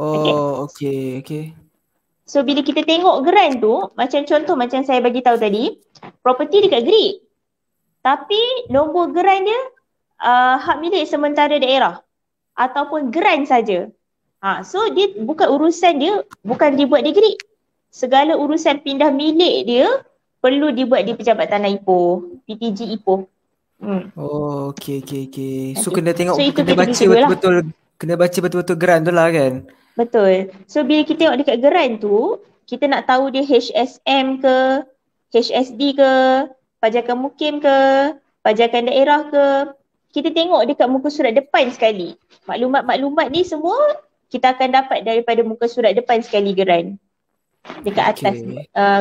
Oh, okey, okey. So bila kita tengok geran tu, macam contoh macam saya bagi tahu tadi, property dekat Gerik. Tapi nombor geran dia hak milik sementara daerah ataupun geran saja. Ha, so dia bukan urusan dia bukan dibuat di Gerik. Segala urusan pindah milik dia perlu dibuat di Pejabat Tanah Ipoh, PTG Ipoh. Hmm. Oh, okey okey okey. So kena tengok, so, kena baca betul-betul lah. Kena baca betul-betul geran tu lah kan. Betul. So bila kita tengok dekat geran tu, kita nak tahu dia HSM ke, HSD ke, pajakan mukim ke, pajakan daerah ke. Kita tengok dekat muka surat depan sekali. Maklumat-maklumat ni semua kita akan dapat daripada muka surat depan sekali geran. Dekat atas,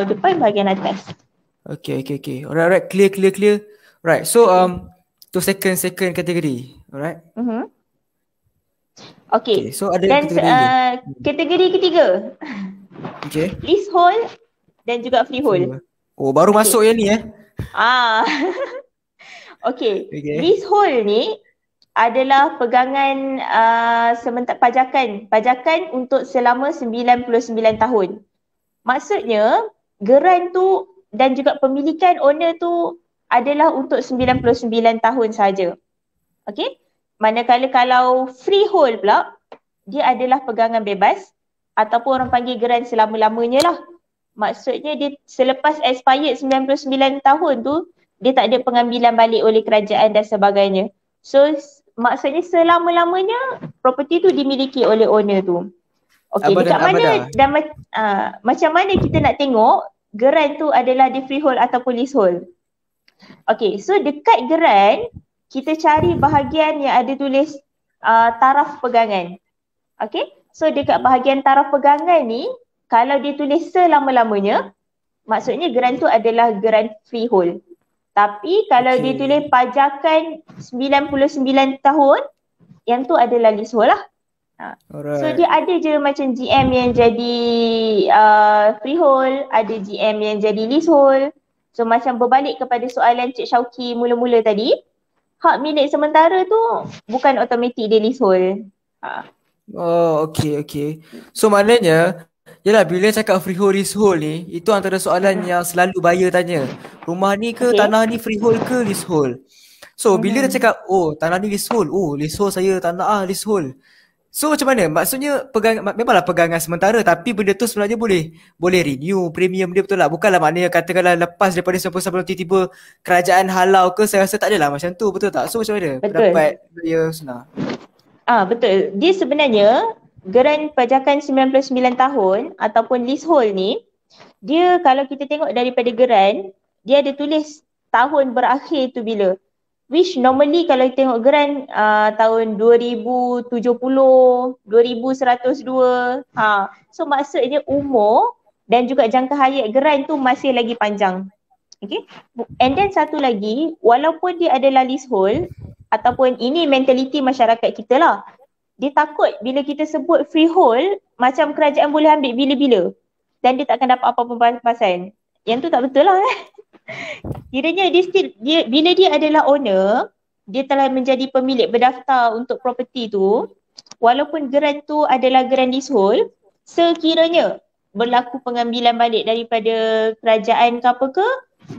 depan bahagian atas. Okay, okay, okay. Alright, alright. Clear, clear, clear. Right. So, tu second kategori. Alright. Uh-huh. Okey, okay, so ada dan kategori, kategori ketiga. Okey. Leasehold dan juga freehold. Oh, baru okay. Masuk yang ni Ah. Okey. Okay. Leasehold ni adalah pegangan sementara pajakan untuk selama 99 tahun. Maksudnya, geran tu dan juga pemilikan owner tu adalah untuk 99 tahun saja. Okey? Manakala kalau freehold pula, dia adalah pegangan bebas ataupun orang panggil geran selama-lamanya lah. Maksudnya dia selepas expired 99 tahun tu, dia tak ada pengambilan balik oleh kerajaan dan sebagainya. So maksudnya selama-lamanya property tu dimiliki oleh owner tu. Okey, dekat mana dan macam mana kita nak tengok geran tu adalah di freehold ataupun leasehold. Okey, so dekat geran kita cari bahagian yang ada tulis taraf pegangan. Okay, so dekat bahagian taraf pegangan ni, kalau dia tulis selama-lamanya, maksudnya geran tu adalah geran freehold. Tapi kalau dia tulis pajakan 99 tahun, yang tu adalah leasehold lah. Ha. So dia ada je macam GM yang jadi freehold, ada GM yang jadi leasehold. So macam berbalik kepada soalan Cik Syauqi mula-mula tadi, hak milik sementara tu bukan automatik dia leasehold. Ha. Oh, okey okey. So maknanya yalah, bila cakap freehold leasehold ni, itu antara soalan yang selalu buyer tanya. Rumah ni ke tanah ni freehold ke leasehold? So bila dia cakap oh tanah ni leasehold, oh leasehold saya tanah leasehold. So macam mana? Maksudnya memanglah pegangan sementara, tapi benda tu sebenarnya boleh renew premium dia, betul tak? Bukanlah maknanya katakanlah lepas daripada 99 tahun tiba-tiba kerajaan halau ke, saya rasa tak adalah macam tu, betul tak? So macam mana pendapat dia Husna? Ah, betul. Dia sebenarnya geran pajakan 99 tahun ataupun leasehold ni, dia kalau kita tengok daripada geran, dia ada tulis tahun berakhir tu bila. Which normally kalau kita tengok geran tahun 2070, 2102. Ha. So maksudnya umur dan juga jangka hayat geran tu masih lagi panjang. Okay. And then satu lagi, walaupun dia adalah leasehold ataupun ini mentaliti masyarakat kita lah. Dia takut bila kita sebut freehold macam kerajaan boleh ambil bila-bila dan dia tak akan dapat apa-apa pampasan. Yang tu tak betul lah kan. Kiranya dia bila dia adalah owner, dia telah menjadi pemilik berdaftar untuk properti tu, walaupun geran tu adalah geran leasehold, sekiranya berlaku pengambilan balik daripada kerajaan ke apa ke,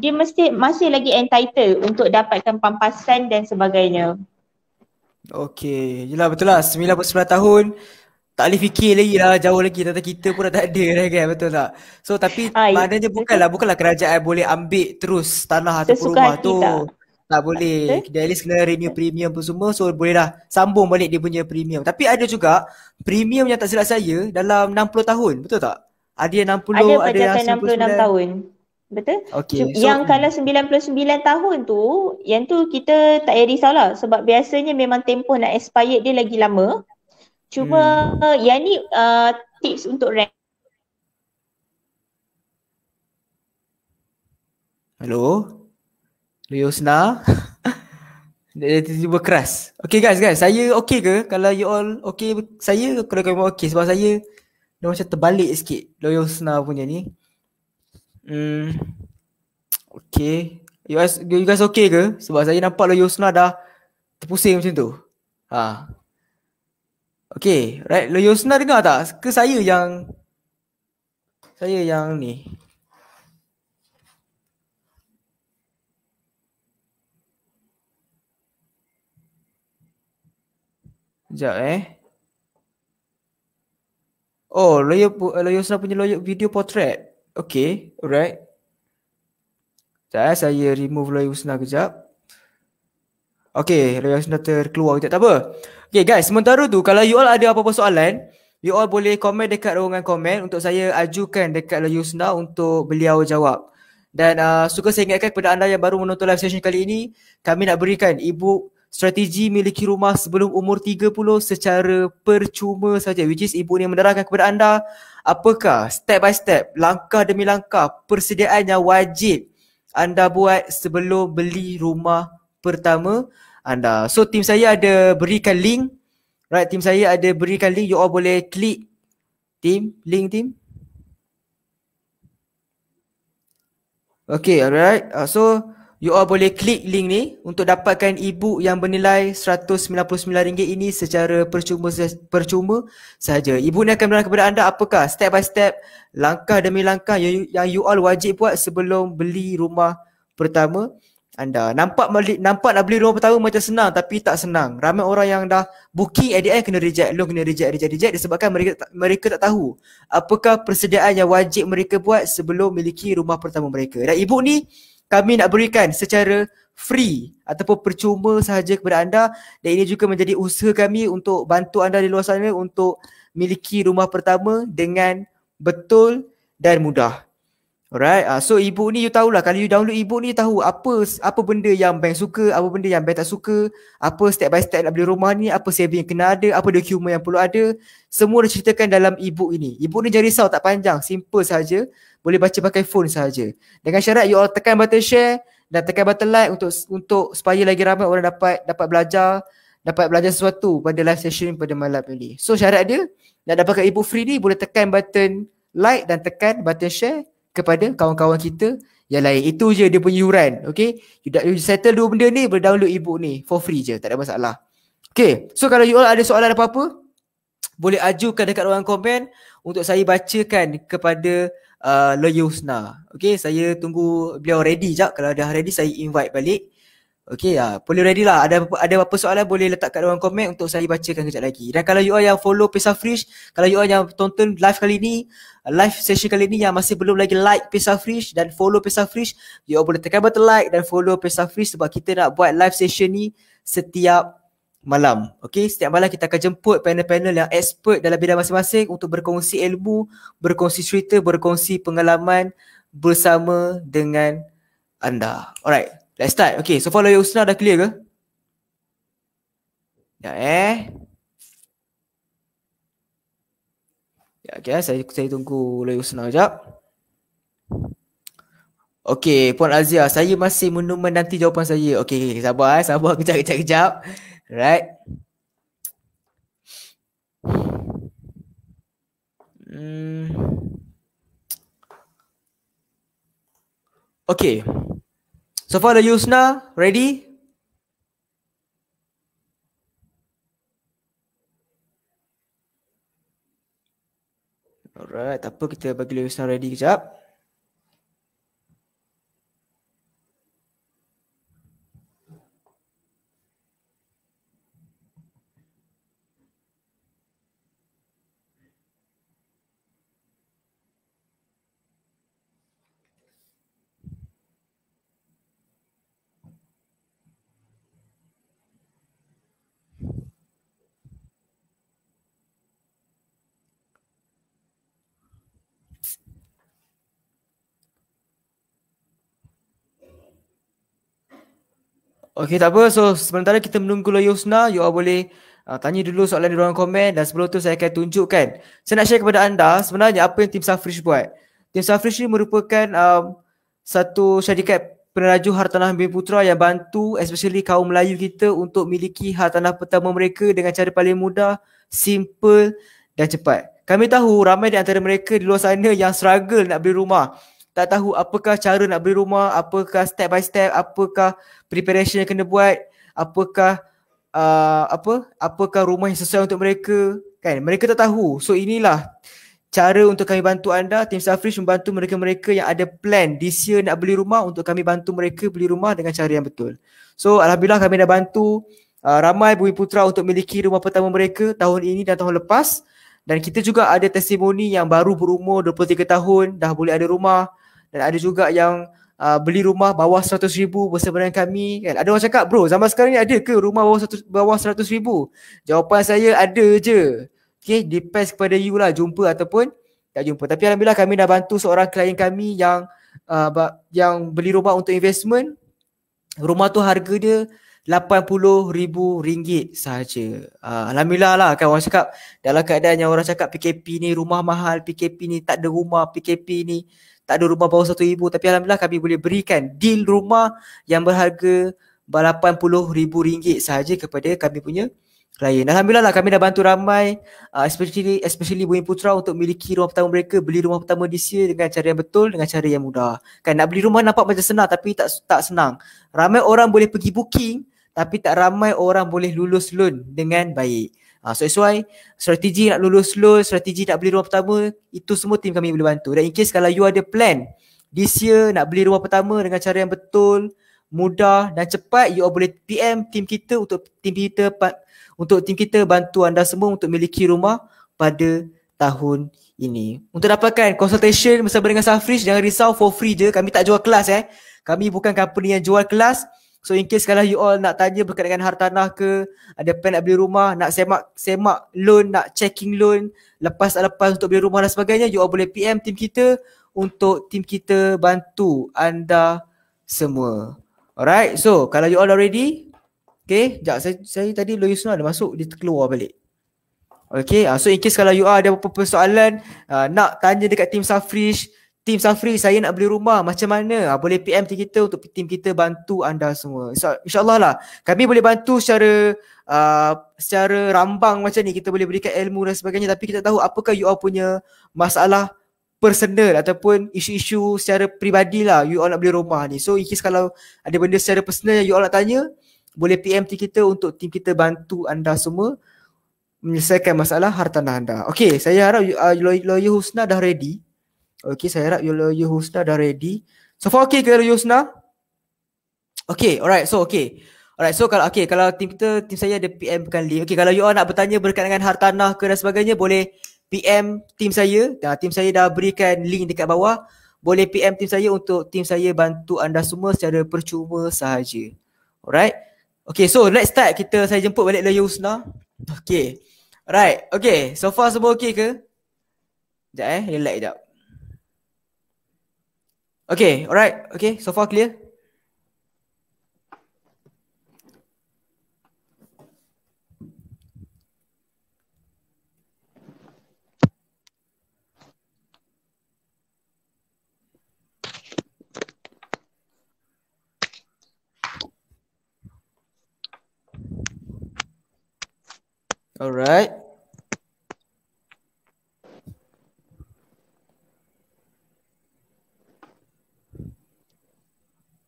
dia mesti masih lagi entitled untuk dapatkan pampasan dan sebagainya. Okey, yelah betul lah, 99 tahun tak boleh fikir lagi lah, jauh lagi, tata kita pun dah tak ada dah kan, betul tak? So tapi maknanya bukanlah kerajaan boleh ambil terus tanah ataupun rumah tu. Tak boleh, at least kena renew premium pun semua, so boleh dah sambung balik dia punya premium. Tapi ada juga premium yang tak silap saya dalam 60 tahun, betul tak? Ada yang 60, ada yang 99 tahun. Betul? Okay, yang kalau 99 tahun tu, yang tu kita tak payah risau lah, sebab biasanya memang tempoh nak expired dia lagi lama. Cuma yang ni tips untuk rank. Hello? Husna? Dia tiba-tiba keras. Okay guys, saya okay ke? Kalau you all okay, saya kalau kamu okay. Sebab saya dia macam terbalik sikit Nurul Husna punya ni. Okay, you guys okay ke? Sebab saya nampak Nurul Husna dah terpusing macam tu. Ha. Okay, right. Nurul Husna dengar tak? Ke saya yang ni? Sekejap Oh, lawyer Husna punya lawyer video portrait. Okay, alright. Sekejap saya remove lawyer Husna kejap. Okay, lawyer Husna terkeluar kejap. Tak apa. Okay guys, sementara tu kalau you all ada apa-apa soalan, you all boleh komen dekat ruangan komen untuk saya ajukan dekat lawyer Husna untuk beliau jawab. Dan suka saya ingatkan kepada anda yang baru menonton live session kali ini, kami nak berikan ebook Strategi Miliki Rumah Sebelum Umur 30 secara percuma saja, which is ibu ni menerangkan kepada anda apakah step by step, langkah demi langkah persediaan yang wajib anda buat sebelum beli rumah pertama anda. So tim saya ada berikan link, right? Tim saya ada berikan link, you all boleh klik link. Okay, alright. So you all boleh klik link ni untuk dapatkan ebook yang bernilai RM199 ini secara percuma sahaja. Ebook ni akan menerangkan kepada anda apakah step by step, langkah demi langkah yang you all wajib buat sebelum beli rumah pertama anda. Nampak nak beli rumah pertama macam senang tapi tak senang. Ramai orang yang dah booking at the end kena reject, loan kena reject disebabkan mereka tak tahu apakah persediaan yang wajib mereka buat sebelum miliki rumah pertama mereka. Dan ebook ni kami nak berikan secara free ataupun percuma sahaja kepada anda, dan ini juga menjadi usaha kami untuk bantu anda di luar sana untuk miliki rumah pertama dengan betul dan mudah. Alright, so ebook ni you tahulah, kalau you download ebook ni tahu apa benda yang bank suka, apa benda yang bank tak suka, apa step by step nak beli rumah ni, apa saving yang kena ada, apa dokumen yang perlu ada, semua diceritakan dalam ebook ini. Ebook ni jangan risau, tak panjang, simple sahaja, boleh baca pakai phone sahaja. Dengan syarat you all tekan button share dan tekan button like untuk supaya lagi ramai orang dapat belajar sesuatu pada live session pada malam ini. So syarat dia nak dapatkan ebook free ni boleh tekan button like dan tekan button share kepada kawan-kawan kita yang lain. Itu je dia punya yuran. Okay, you settle dua benda ni, boleh download ebook ni for free je, tak ada masalah. Okay, so kalau you all ada soalan apa-apa, boleh ajukan dekat ruang komen untuk saya bacakan kepada lawyer Husna. Okay, saya tunggu beliau ready sekejap. Kalau dah ready saya invite balik. Okay, boleh ready lah. Ada apa-apa soalan boleh letak kat ruang komen untuk saya bacakan kejap lagi. Dan kalau you all yang follow page Safrish, kalau you all yang tonton live kali ni, live session kali ni yang masih belum lagi like page Safrish dan follow page Safrish, you all boleh tekan button like dan follow page Safrish sebab kita nak buat live session ni setiap malam. Okay, setiap malam kita akan jemput panel-panel yang expert dalam bidang masing-masing untuk berkongsi ilmu, berkongsi cerita, berkongsi pengalaman bersama dengan anda. Alright, let's start. Okay, so far lawyer Husna dah clear ke? Okay, saya tunggu lawyer Husna sekejap. Okay, Puan Azia, saya masih menanti jawapan saya. Okay, sabar kejap. Right. Okay, so far lawyer Husna ready? Alright, tak apa, kita bagi lawyer Husna ready kejap. Okay, tak apa. So sementara kita menunggu lawyer Husna, you all boleh tanya dulu soalan di ruang komen, dan sebelum tu saya akan tunjukkan. Saya nak share kepada anda sebenarnya apa yang Tim Safrish buat. Tim Safrish ni merupakan satu syarikat peneraju hartanah Bin Putra yang bantu especially kaum Melayu kita untuk miliki hartanah pertama mereka dengan cara paling mudah, simple dan cepat. Kami tahu ramai di antara mereka di luar sana yang struggle nak beli rumah. Tak tahu apakah cara nak beli rumah, apakah step by step, apakah preparation yang kena buat, apakah rumah yang sesuai untuk mereka, kan? Mereka tak tahu. So inilah cara untuk kami bantu anda. Tim Safrish membantu mereka-mereka yang ada plan this year nak beli rumah, untuk kami bantu mereka beli rumah dengan cara yang betul. So alhamdulillah kami dah bantu ramai Bumi Putra untuk miliki rumah pertama mereka tahun ini dan tahun lepas. Dan kita juga ada testimoni yang baru berumur 23 tahun dah boleh ada rumah, dan ada juga yang beli rumah bawah 100 ribu bersama dengan kami, kan? Ada orang cakap, bro zaman sekarang ni ada ke rumah bawah 100 ribu? Jawapan saya ada je. Okay, depends kepada you lah, jumpa ataupun tak jumpa. Tapi alhamdulillah kami dah bantu seorang klien kami yang beli rumah untuk investment. Rumah tu harga dia RM80,000 sahaja. Alhamdulillah lah, kan orang cakap dalam keadaan yang orang cakap PKP ni rumah mahal, PKP ni tak ada rumah, PKP ni tak ada rumah bawah RM1,000. Tapi alhamdulillah kami boleh berikan deal rumah yang berharga RM80,000 sahaja kepada kami punya klien. Alhamdulillah lah kami dah bantu ramai especially Bumi Putra untuk miliki rumah pertama mereka, beli rumah pertama di sini dengan cara yang betul, dengan cara yang mudah. Kan nak beli rumah nampak macam senang tapi tak senang. Ramai orang boleh pergi booking tapi tak ramai orang boleh lulus loan dengan baik. So that's why strategi nak lulus loan, strategi nak beli rumah pertama, itu semua tim kami boleh bantu. Dan in case kalau you ada plan this year nak beli rumah pertama dengan cara yang betul, mudah dan cepat, you all boleh PM tim kita untuk tim kita bantu anda semua untuk miliki rumah pada tahun ini. Untuk dapatkan consultation bersama dengan Safrish, jangan risau, for free je. Kami tak jual kelas Kami bukan company yang jual kelas. So in case kalau you all nak tanya berkaitan dengan hartanah ke, ada plan nak beli rumah, nak semak loan, nak checking loan, lepas untuk beli rumah dan sebagainya, you all boleh PM tim kita untuk tim kita bantu anda semua. Alright, so kalau you all are ready, okay, sekejap saya tadi Nurul Husna dah masuk, dia keluar balik. Okay, so in case kalau you all ada apa-apa soalan, nak tanya dekat tim Safrish, Tim Safriz, saya nak beli rumah macam mana? Boleh PM tim kita untuk tim kita bantu anda semua. InsyaAllah lah, kami boleh bantu secara rambang macam ni. Kita boleh berikan ilmu dan sebagainya, tapi kita tahu apakah you all punya masalah personal ataupun isu-isu secara peribadi lah you all nak beli rumah ni. So in case kalau ada benda secara personal yang you all nak tanya, boleh PM tim kita untuk tim kita bantu anda semua menyelesaikan masalah hartanah anda. Okay, saya harap lawyer Husna dah ready. Okay, saya harap Nurul Husna dah ready. So far okay ke Nurul Husna? Okay, alright. So okay, alright. So kalau okay, kalau tim saya ada PM kan link. Okay, kalau you all nak bertanya berkaitan dengan hartanah ke dan sebagainya, boleh PM tim saya. Tim saya dah berikan link dekat bawah. Boleh PM tim saya untuk tim saya bantu anda semua secara percuma sahaja. Alright. Okay, so let's start. Saya jemput balik Nurul Husna. Okay, alright. Okay, so far semua okay ke? Sekejap relax sekejap. Okay, alright. Okay, so far clear? Alright.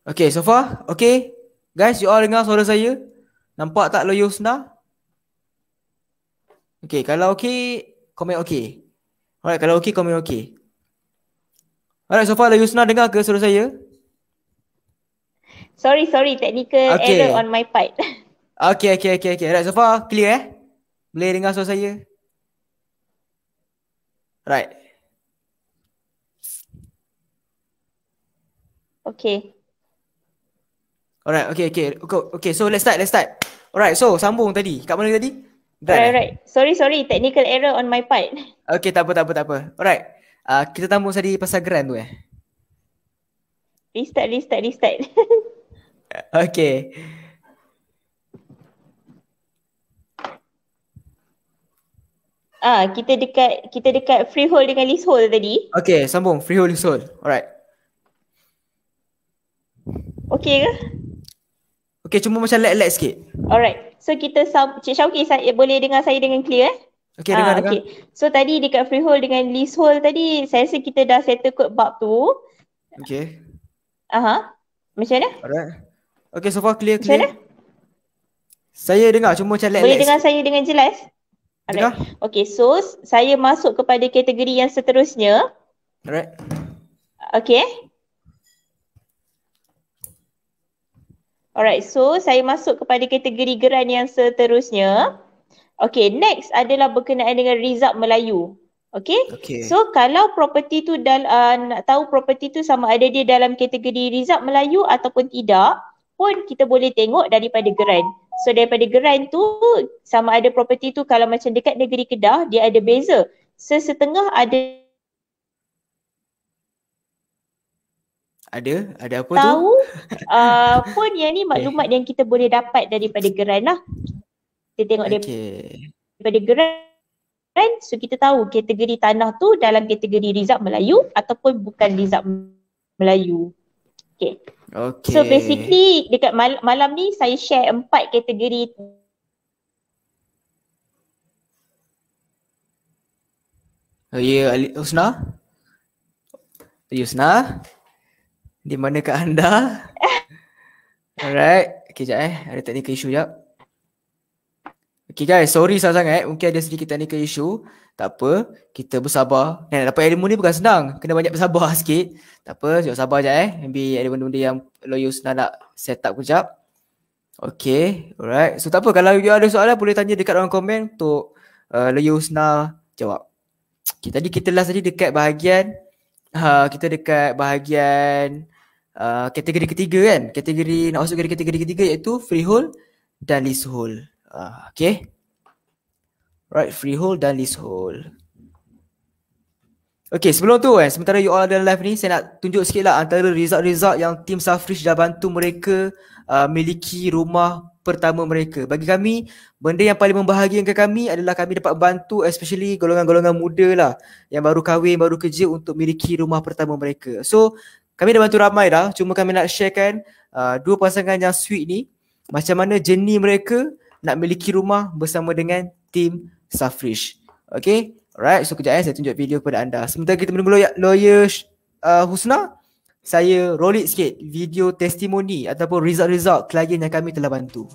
Okay, so far okay. Guys, you all dengar suara saya? Nampak tak Nurul Husna? Okay, kalau okay, komen okay. Alright, kalau okay, komen okay. Alright, so far Nurul Husna dengar ke suara saya? Sorry, technical error on my part. Okay. Alright, so far clear Boleh dengar suara saya? Alright. Okay. Alright, okay. So let's start. Alright, so sambung tadi. Kat mana tadi? Alright. Sorry, technical error on my part. Okay, tak apa. Alright. Kita sambung tadi pasal geran tu Restart. Okay. Kita dekat freehold dengan leasehold tadi. Okay, sambung freehold leasehold. Alright. Okey ke? Okey, cuma macam lag-lag sikit. Alright. So kita, Cik Syauqi, boleh dengar saya dengan clear eh? Okey, dengar-dengar. Okay. So tadi dekat freehold dengan leasehold tadi, saya rasa kita dah settle kot bab tu. Okey. Aha. Macam mana? Alright. Okey, so far clear. Saya dengar cuma macam lag-lag. Boleh dengar saya dengan jelas? Alright. Okay, so saya masuk kepada kategori yang seterusnya. Alright. Okay. Alright, so saya masuk kepada kategori geran yang seterusnya. Okay, next adalah berkenaan dengan result Melayu. Okay. So kalau property tu nak tahu property tu sama ada dia dalam kategori result Melayu ataupun tidak pun kita boleh tengok daripada geran. So daripada geran tu sama ada property tu kalau macam dekat negeri Kedah dia ada beza. Sesetengah ada apa tahu, tu? Tahu pun yang ni maklumat yang kita boleh dapat daripada geran lah. Kita tengok daripada geran, so kita tahu kategori tanah tu dalam kategori result Melayu ataupun bukan result Melayu. Okay. Okay. So basically dekat malam ni saya share 4 kategori Husna, di manakah anda? Alright, kejap ada technical issue jap. Okay guys, sorry sangat-sangat mungkin ada sedikit technical issue. Tak apa, kita bersabar. Nak dapat ilmu ni bukan senang, kena banyak bersabar sikit. Tak apa, jom sabar je maybe ada benda-benda yang lawyer Husna nak set up kejap. Okay, alright. So tak apa, kalau you ada soalan boleh tanya dekat orang komen untuk lawyer Husna jawab. Okay, kita last tadi dekat bahagian kategori ketiga kan. Kategori nak masuk kategori ketiga iaitu freehold dan leasehold. Okay. Right, freehold dan leasehold. Okay, sebelum tu sementara you all ada live ni, saya nak tunjuk sikit lah antara result-result yang tim Safrish dah bantu mereka miliki rumah pertama mereka. Bagi kami, benda yang paling membahagiakan kami adalah kami dapat bantu especially golongan-golongan muda lah yang baru kahwin, baru kerja untuk miliki rumah pertama mereka. So, kami dah bantu ramai dah, cuma kami nak sharekan 2 pasangan yang sweet ni macam mana journey mereka nak miliki rumah bersama dengan tim Safrish. Okay, alright. So kejap saya tunjuk video kepada anda. Sementara kita menunggu lawyer Husna, saya roll it sikit video testimoni ataupun result-result klien yang kami telah bantu.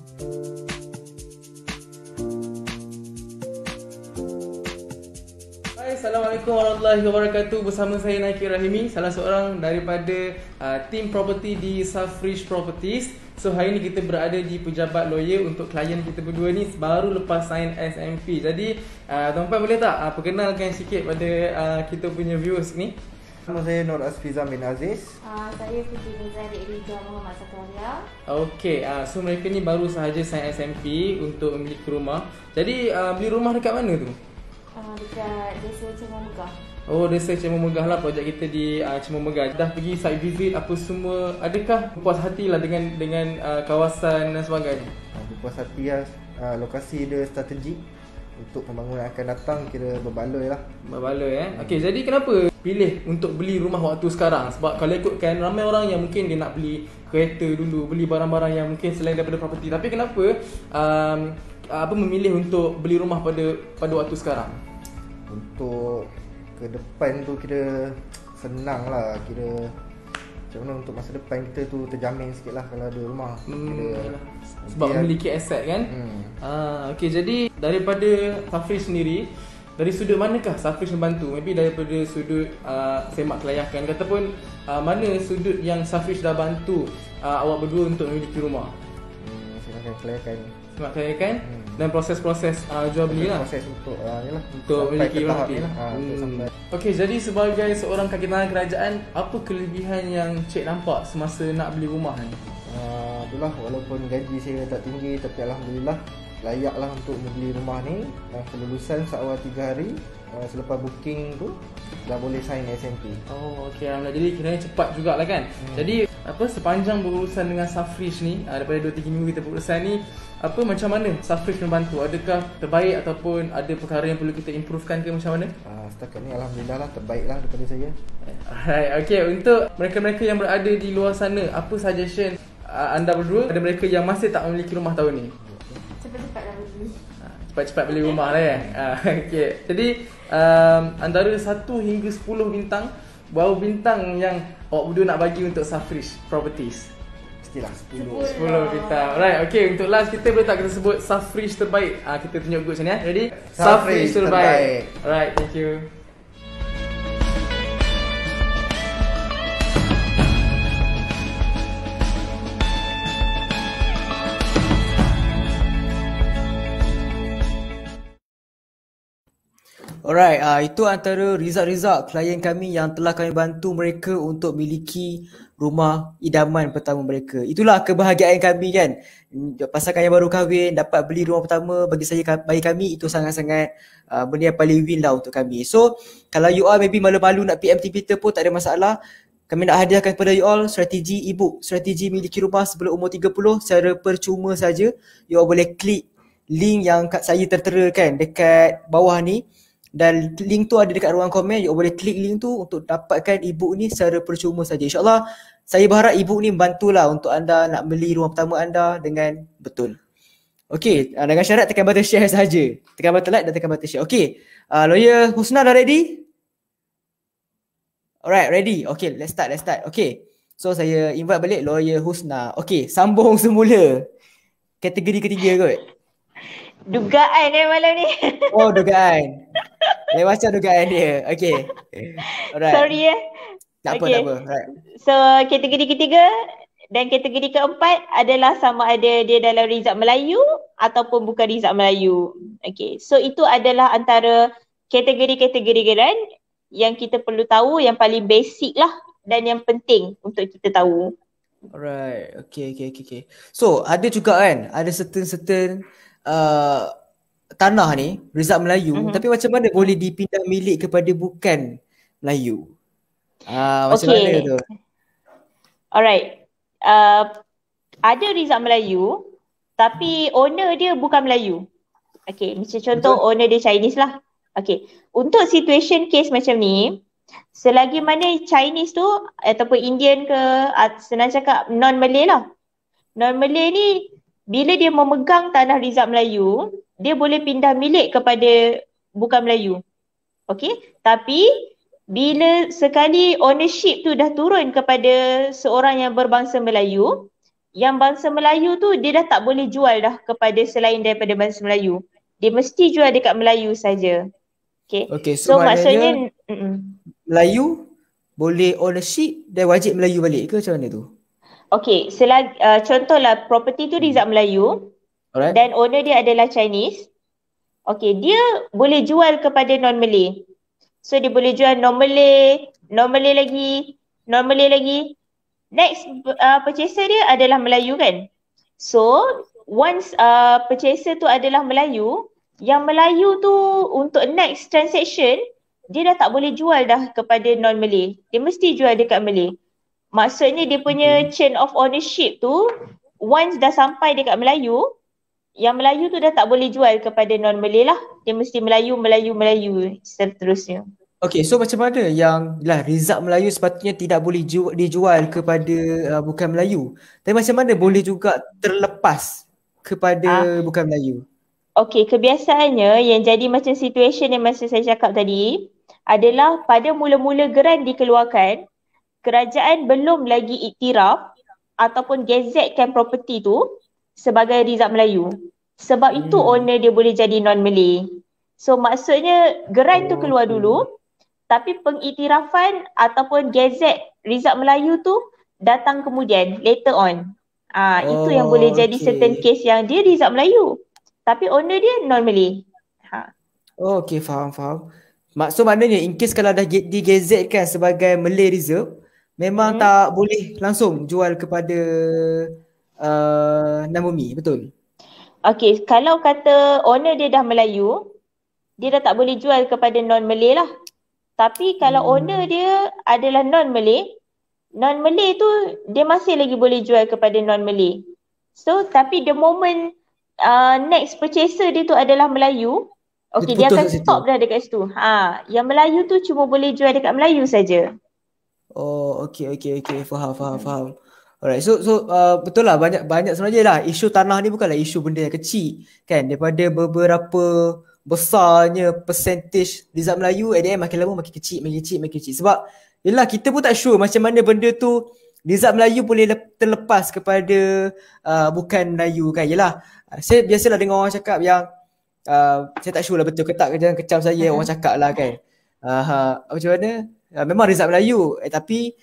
Hai, Assalamualaikum warahmatullahi wabarakatuh. Bersama saya Naikir Rahimi, salah seorang daripada tim property di Safrish Properties. So hari ni kita berada di pejabat lawyer untuk klien kita berdua ni baru lepas sign SMP. Jadi tuan-tuan boleh tak perkenalkan sikit pada kita punya viewers ni? Nama saya Nur Asfizam bin Aziz. Saya Puteri Zaid Ridha Muhammad Sakaria. Okey, so mereka ni baru sahaja sign SMP untuk memiliki rumah. Jadi beli rumah dekat mana tu? Dekat desa Cimamugah. Oh, desa Cimamugah lah projek kita di Cimamugah. Dah pergi site visit apa semua, adakah puas hati lah dengan kawasan dan sebagainya? Puas hati lah, lokasi dia strategik untuk pembangunan akan datang, kira berbaloi lah. Berbaloi Okey, jadi kenapa pilih untuk beli rumah waktu sekarang? Sebab kalau ikutkan ramai orang yang mungkin dia nak beli kereta dulu, beli barang-barang yang mungkin selain daripada property. Tapi kenapa memilih untuk beli rumah pada waktu sekarang? Untuk ke depan tu kira senang lah, kira macam mana untuk masa depan kita tu terjamin sikit lah kalau ada rumah. Sebab memiliki aset kan. Okay, jadi daripada Safrish sendiri, dari sudut manakah Safrish membantu? Maybe daripada sudut semak kelayakan ataupun mana sudut yang Safrish dah bantu awak berdua untuk memiliki rumah? Semak kelayakan. Semak kelayakan dan proses-proses jual beli lah. Proses untuk untuk memiliki rumah. Okey, jadi sebagai seorang kaki tangan kerajaan, apa kelebihan yang cik nampak semasa nak beli rumah ni? Itulah, walaupun gaji saya tak tinggi tapi alhamdulillah layaklah untuk membeli rumah ni. Kelulusan seawal 3 hari selepas booking tu dah boleh sign SMP. Oh, okey, alhamdulillah. Jadi kiranya cepat jugalah kan. Jadi apa sepanjang berurusan dengan Safriz ni, daripada 2-3 minggu kita berurusan ni, apa macam mana Safriz membantu? Adakah terbaik ataupun ada perkara yang perlu kita improvekan ke macam mana? Setakat ni alhamdulillah lah, terbaiklah daripada saya. Alright, okey, untuk mereka-mereka yang berada di luar sana, apa suggestion anda berdua kepada mereka yang masih tak memiliki rumah tahun ni? Cepat-cepatlah beli. Cepat-cepat beli rumah lah ya. Okey. Jadi antara 1 hingga 10 bintang, berapa bintang yang awak berdua nak bagi untuk Safrish Properties? Mestilah 10 bintang. Alright, okey, untuk last kita boleh tak kita sebut Safrish terbaik? Kita tunjuk good sini ya. Ready? Safrish terbaik. Alright, thank you. Alright, itu antara result-result klien kami yang telah kami bantu mereka untuk miliki rumah idaman pertama mereka. Itulah kebahagiaan kami kan. Pasangan yang baru kahwin dapat beli rumah pertama, bagi saya, bagi kami itu sangat-sangat benda yang paling win lah untuk kami. So, kalau you all maybe malu-malu nak PM Twitter pun tak ada masalah. Kami nak hadiahkan kepada you all strategi e-book, strategi miliki rumah sebelum umur 30 secara percuma saja. You all boleh klik link yang saya terterakan dekat bawah ni. Dan link tu ada dekat ruang komen, you boleh klik link tu untuk dapatkan e-book ni secara percuma saja. InsyaAllah saya berharap e-book ni membantulah untuk anda nak beli rumah pertama anda dengan betul. Okay, dengan syarat tekan button share saja. Tekan button like dan tekan button share. Okay, lawyer Husna dah ready? Alright, ready. Okay, let's start. Okay, so saya invite balik lawyer Husna. Okay, sambung semula. Kategori ketiga kot. Dugaan malam ni. Oh, dugaan. Lain macam dugaan dia. Okay. Alright. Sorry ya. Tak apa. Alright. So kategori ketiga dan kategori keempat adalah sama ada dia dalam result Melayu ataupun bukan result Melayu. Okay. So itu adalah antara kategori-kategori geran yang kita perlu tahu, yang paling basic lah dan yang penting untuk kita tahu. Alright. Okay. So ada juga kan, ada certain tanah ni result Melayu, tapi macam mana boleh dipindah milik kepada bukan Melayu? Macam mana tu? Alright, ada result Melayu tapi owner dia bukan Melayu. Okay, macam contoh owner dia Chinese lah. Okay, untuk situation case macam ni, selagi mana Chinese tu ataupun Indian ke, senang cakap non-Malay lah. Non-Malay ni bila dia memegang tanah result Melayu, dia boleh pindah milik kepada bukan Melayu. Okey, tapi bila sekali ownership tu dah turun kepada seorang yang berbangsa Melayu, yang bangsa Melayu tu dia dah tak boleh jual dah kepada selain daripada bangsa Melayu. Dia mesti jual dekat Melayu saja. Okey. Okay, so maksudnya Melayu boleh ownership dan wajib Melayu balik ke macam mana tu? Okay, contohlah property tu result Melayu. Alright. Dan owner dia adalah Chinese. Okay, dia boleh jual kepada non-Malay. So dia boleh jual non-Malay lagi. Next purchaser dia adalah Melayu kan. So once purchaser tu adalah Melayu, yang Melayu tu untuk next transaction dia dah tak boleh jual dah kepada non-Malay. Dia mesti jual dekat Malay. Maksudnya dia punya chain of ownership tu once dah sampai dekat Melayu, yang Melayu tu dah tak boleh jual kepada non-Malay lah. Dia mesti Melayu seterusnya. Okay, so macam mana yang lah result Melayu sepatutnya tidak boleh dijual kepada bukan Melayu. Tapi macam mana boleh juga terlepas kepada bukan Melayu? Okay, kebiasaannya yang jadi macam situation yang masa saya cakap tadi adalah pada mula-mula geran dikeluarkan, kerajaan belum lagi iktiraf ataupun gazetkan property tu sebagai result Melayu. Sebab itu owner dia boleh jadi non-Malay. So maksudnya gerai tu keluar dulu, tapi pengiktirafan ataupun gazet result Melayu tu datang kemudian, later on. Itu yang boleh jadi certain case yang dia result Melayu tapi owner dia non-Malay. Okay, faham. So maknanya in case kalau dah digazetkan sebagai Malay reserve, memang tak boleh langsung jual kepada Namumi, betul? Okay, kalau kata owner dia dah Melayu, dia dah tak boleh jual kepada non-Malay lah. Tapi kalau owner dia adalah non-Malay, non-Malay tu dia masih lagi boleh jual kepada non-Malay. So tapi the moment next purchaser dia tu adalah Melayu, okey dia akan stop dah dekat situ. Ha, yang Melayu tu cuma boleh jual dekat Melayu saja. Oh okey faham. Alright, so betul lah, banyak sebenarnya lah isu tanah ni bukanlah isu benda yang kecil kan, daripada beberapa besarnya percentage rizab Melayu at the end makin lama makin kecil sebab yelah kita pun tak sure macam mana benda tu rizab Melayu boleh terlepas kepada bukan Melayu kan. Yelah saya biasalah dengar orang cakap yang saya tak sure lah betul ke tak, jangan kecam saya orang cakap lah kan, macam mana memang rizab Melayu tapi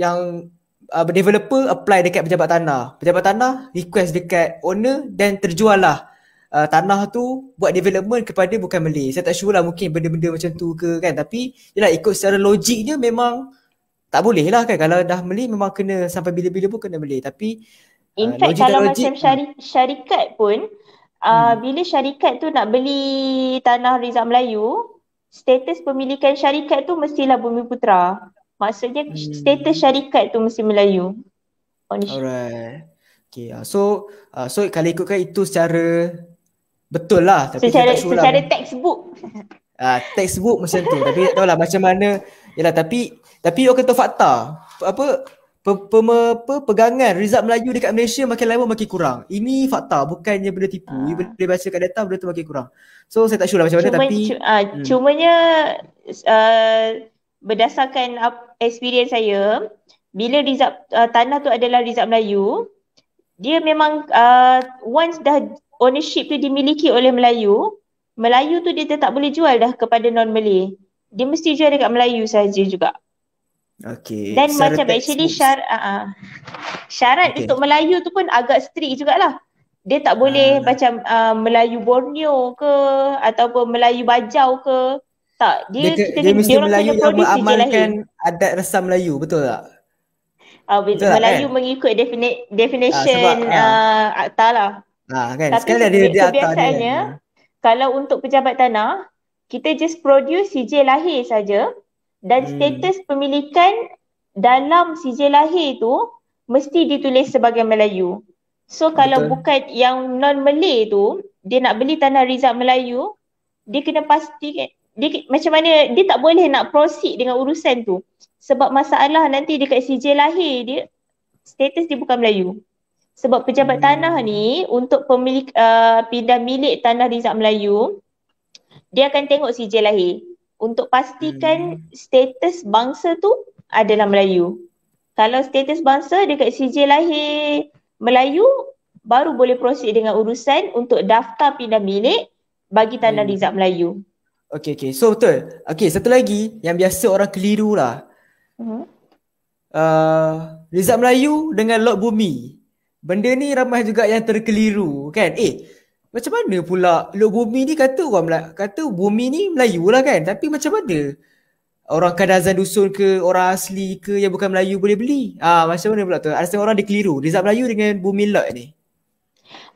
yang developer apply dekat pejabat tanah request dekat owner dan terjual lah tanah tu buat development kepada bukan Malay. Saya tak sure lah mungkin benda-benda macam tu ke kan, tapi yelah ikut secara logiknya memang tak boleh lah kan, kalau dah Malay memang kena sampai bila-bila pun kena Malay. Tapi in fact kalau macam syarikat pun bila syarikat tu nak beli tanah rizab Melayu, status pemilikan syarikat tu mestilah Bumi Putera. Maksudnya status syarikat tu mesti Melayu. Alright. Okay. So kalau ikutkan itu secara betul lah. Tapi secara textbook. Textbook macam tu. Tapi tak tahulah macam mana. Yelah tapi orang kata fakta. Pegangan rizab Melayu dekat Malaysia makin lama makin kurang. Ini fakta. Bukannya benda tipu. You boleh baca kat data benda tu makin kurang. So saya tak sure lah macam mana tapi. Cumanya berdasarkan experience saya, bila rizab tanah tu adalah rizab Melayu, dia memang once dah ownership tu dimiliki oleh Melayu tu dia tak boleh jual dah kepada non-Malay. Dia mesti jual dekat Melayu saja juga. Okay. Dan macam actually syarat untuk Melayu tu pun agak strict jugalah. Dia tak boleh macam Melayu Borneo ke ataupun Melayu Bajau ke. Tak, dia mesti Melayu yang mengamalkan adat rasa Melayu, betul tak? Betul Melayu kan? Mengikut definition akta lah. Kan? Tapi kebiasaannya kalau untuk pejabat tanah, kita just produce CJ lahir saja dan status pemilikan dalam CJ lahir tu mesti ditulis sebagai Melayu. So kalau bukan yang non-Malay tu, dia nak beli tanah rizab Melayu, dia kena pastikan dia macam mana, dia tak boleh nak proceed dengan urusan tu sebab masalah nanti dekat sijil lahir dia status dia bukan Melayu sebab pejabat tanah ni untuk pemilik pindah milik tanah rizab Melayu dia akan tengok sijil lahir untuk pastikan status bangsa tu adalah Melayu. Kalau status bangsa dekat sijil lahir Melayu baru boleh proceed dengan urusan untuk daftar pindah milik bagi tanah rizab Melayu. Okay. So betul. Okay, satu lagi yang biasa orang keliru lah. Rizab Melayu dengan lot bumi. Benda ni ramai juga yang terkeliru kan. Macam mana pula lot bumi ni kata bumi ni Melayu lah kan. Tapi macam mana? Orang kadazan dusun ke, orang asli ke yang bukan Melayu boleh beli? Macam mana pula tu? Ada setengah orang dia keliru. Rizab Melayu dengan bumi lot ni.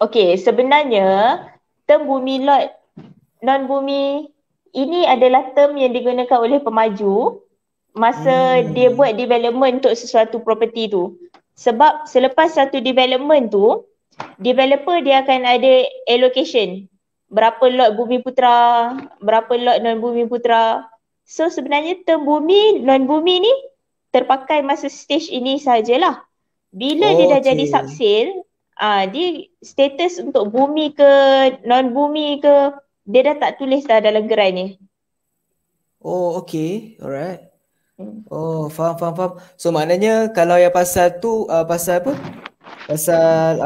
Okay, sebenarnya term bumi lot, non bumi, ini adalah term yang digunakan oleh pemaju masa dia buat development untuk sesuatu property tu. Sebab selepas satu development tu, developer dia akan ada allocation. Berapa lot Bumi Putera, berapa lot non-Bumi Putera. So sebenarnya term bumi, non-bumi ni terpakai masa stage ini sahajalah. Bila dia dah jadi subsale, dia status untuk bumi ke, non-bumi ke, dia dah tak tulis dah dalam gerai ni. Alright. Oh, faham. So maknanya kalau yang pasal tu, pasal apa? Pasal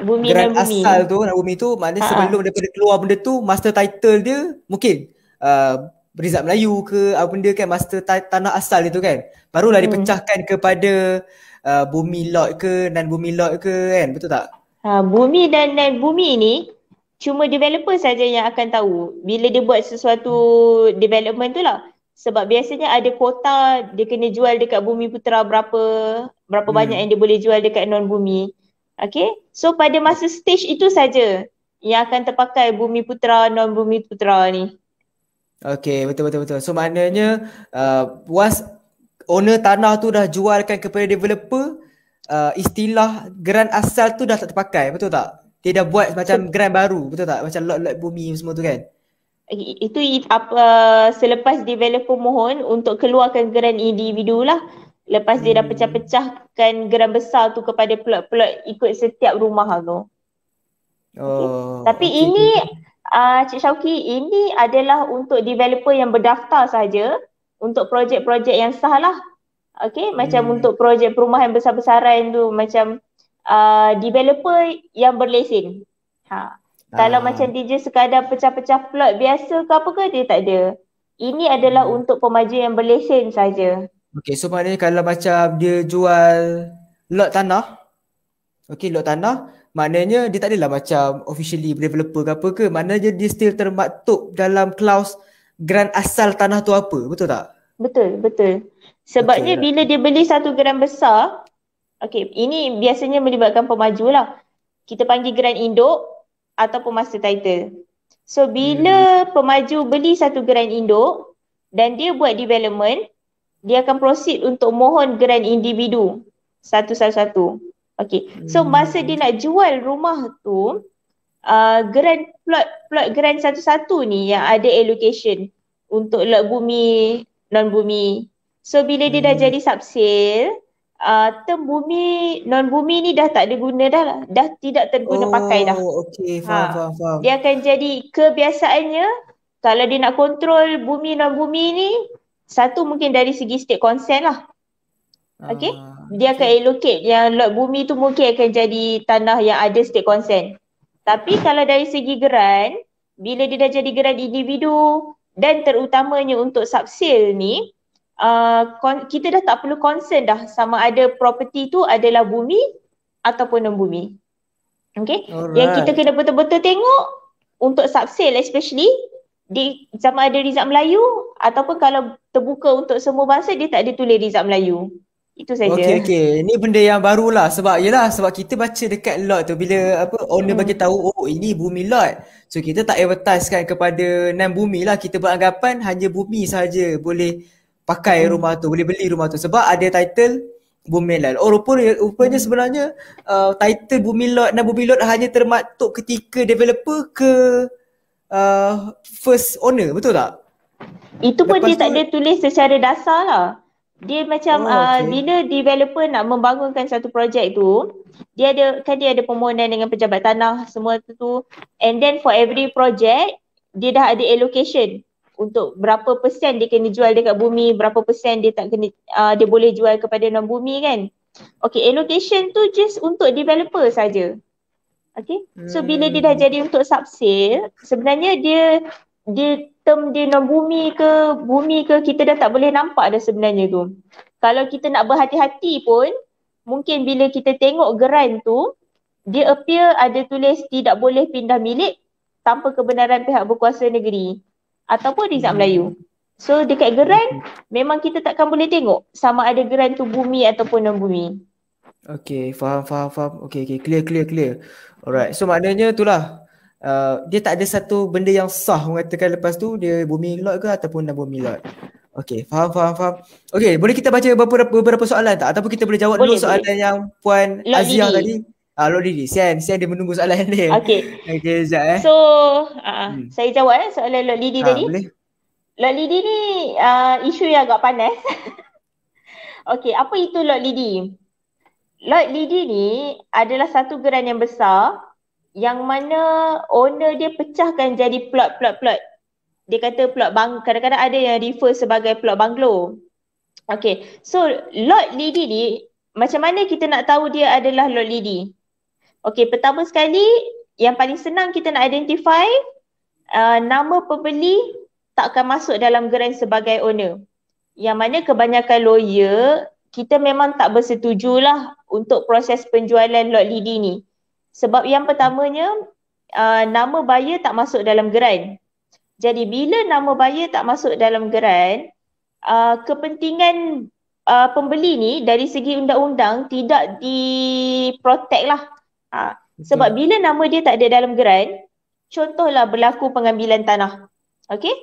gerai asal tu, bumi tu, maknanya sebelum daripada keluar benda tu, master title dia mungkin rizab Melayu ke apa benda kan, master tanah asal dia tu kan. Barulah dipecahkan kepada bumi lot ke, non-bumi lot ke kan, betul tak? Bumi dan non-bumi ni cuma developer saja yang akan tahu bila dia buat sesuatu development tu lah. Sebab biasanya ada kuota dia kena jual dekat Bumi Putera berapa banyak yang dia boleh jual dekat non-bumi. Okay, so pada masa stage itu saja yang akan terpakai Bumi Putera, non-Bumi Putera ni. Okay, betul. So maknanya once owner tanah tu dah jualkan kepada developer, istilah geran asal tu dah tak terpakai, betul tak? Dia dah buat macam geran baru, betul tak? Macam lot-lot bumi semua tu kan? Itu apa, selepas developer mohon untuk keluarkan geran individu lah. Lepas dia dah pecah-pecahkan geran besar tu kepada plot-plot ikut setiap rumah tu. Oh, okay. Tapi okay, ini Cik Syauqi, ini adalah untuk developer yang berdaftar saja, untuk projek-projek yang sah lah. Okay, macam untuk projek perumahan besar-besaran tu macam developer yang berlesen. Ha. Kalau macam dia sekadar pecah-pecah plot biasa ke apa ke, dia tak ada. Ini adalah untuk pemaju yang berlesen saja. Okay, so maknanya kalau macam dia jual lot tanah, okay, lot tanah, maknanya dia tak adalah macam officially developer ke apa ke, maknanya dia still termaktub dalam clause geran asal tanah tu apa, betul tak? Betul, betul. Sebabnya bila dia beli satu geran besar, okay, ini biasanya melibatkan pemaju lah. Kita panggil geran induk ataupun master title. So bila pemaju beli satu geran induk dan dia buat development, dia akan proceed untuk mohon geran individu satu-satu. Okay, so masa dia nak jual rumah tu, geran plot geran satu-satu ni yang ada allocation untuk lot bumi, non bumi. So bila dia dah jadi subsale, term bumi, non bumi ni dah tak ada guna dah lah. Dah tidak terguna pakai dah. Okay, faham, faham. Dia akan jadi kebiasaannya, kalau dia nak kontrol bumi, non bumi ni, satu mungkin dari segi state consent lah. Okay, dia akan allocate yang lot bumi tu mungkin akan jadi tanah yang ada state consent. Tapi kalau dari segi geran, bila dia dah jadi geran individu dan terutamanya untuk subsale ni, kita dah tak perlu concern dah sama ada property tu adalah bumi ataupun non bumi. Okay, alright. Yang kita kena betul-betul tengok untuk subsale especially di sama ada rizab Melayu ataupun kalau terbuka untuk semua bahasa dia tak ada tulis rizab Melayu. Itu saja. Okey, okey. Ni benda yang barulah sebab sebab kita baca dekat lot tu bila apa owner bagi tahu oh ini bumi lot. So kita tak advertisekan kepada non bumi lah, kita beranggapan hanya bumi saja boleh pakai rumah tu, boleh beli rumah tu sebab ada title bumi lot. Oh rupanya sebenarnya title bumi lot dan bumi lot hanya termaktub ketika developer ke first owner, betul tak? Itu pun dia tak ada tulis secara dasar lah. Dia macam bila developer nak membangunkan satu projek tu, dia ada kan dia ada permohonan dengan pejabat tanah semua tu, and then for every project dia dah ada allocation untuk berapa persen dia kena jual dekat bumi, berapa persen dia tak kena dia boleh jual kepada non bumi kan. Okay, allocation tu just untuk developer saja. Okay, so bila dia dah jadi untuk subsale, sebenarnya dia term dia non bumi ke bumi ke kita dah tak boleh nampak dah sebenarnya tu. Kalau kita nak berhati-hati pun mungkin bila kita tengok geran tu dia appear ada tulis tidak boleh pindah milik tanpa kebenaran pihak berkuasa negeri ataupun rizab Melayu. So dekat geran memang kita takkan boleh tengok sama ada geran tu bumi ataupun non bumi. Okay, faham. Okay, clear. Alright, so maknanya itulah dia tak ada satu benda yang sah mengatakan lepas tu dia bumi lot ke ataupun non bumi lot. Okay, faham. Okay, boleh kita baca beberapa soalan tak? Ataupun kita boleh jawab dulu soalan yang Puan Azia tadi? Lord Didi, sian dia menunggu soalan dia. Okay, sekejap. So, saya jawab soalan Lord Didi tadi. Boleh. Lord Didi ni isu yang agak panas. Okay, apa itu Lord Didi? Lord Didi ni adalah satu geran yang besar yang mana owner dia pecahkan jadi plot. Dia kata plot bang, kadang-kadang ada yang refer sebagai plot banglo. Okay, so Lord Didi ni macam mana kita nak tahu dia adalah Lord Didi? Okey, pertama sekali yang paling senang kita nak identify, nama pembeli tak akan masuk dalam geran sebagai owner. Yang mana kebanyakan lawyer kita memang tak bersetujulah untuk proses penjualan Lord Didi ni. Sebab yang pertamanya nama buyer tak masuk dalam geran. Jadi bila nama buyer tak masuk dalam geran, kepentingan pembeli ni dari segi undang-undang tidak diprotect lah. Sebab bila nama dia tak ada dalam geran, contohlah berlaku pengambilan tanah. Okay,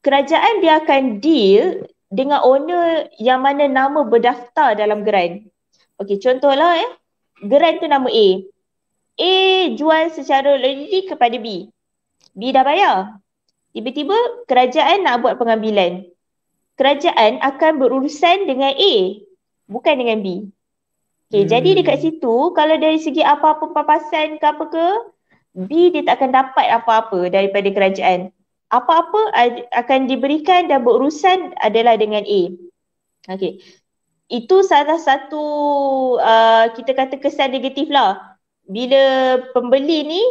kerajaan dia akan deal dengan owner yang mana nama berdaftar dalam geran. Okey, contohlah geran tu nama A. A jual secara loyalty kepada B. B dah bayar. Tiba-tiba kerajaan nak buat pengambilan. Kerajaan akan berurusan dengan A, bukan dengan B. Okey, jadi dekat situ kalau dari segi apa-apa papasan ke apa ke, B dia tak akan dapat apa-apa daripada kerajaan. Apa-apa akan diberikan dan berurusan adalah dengan A. Okey. Itu salah satu kita kata kesan negatif lah. Bila pembeli ni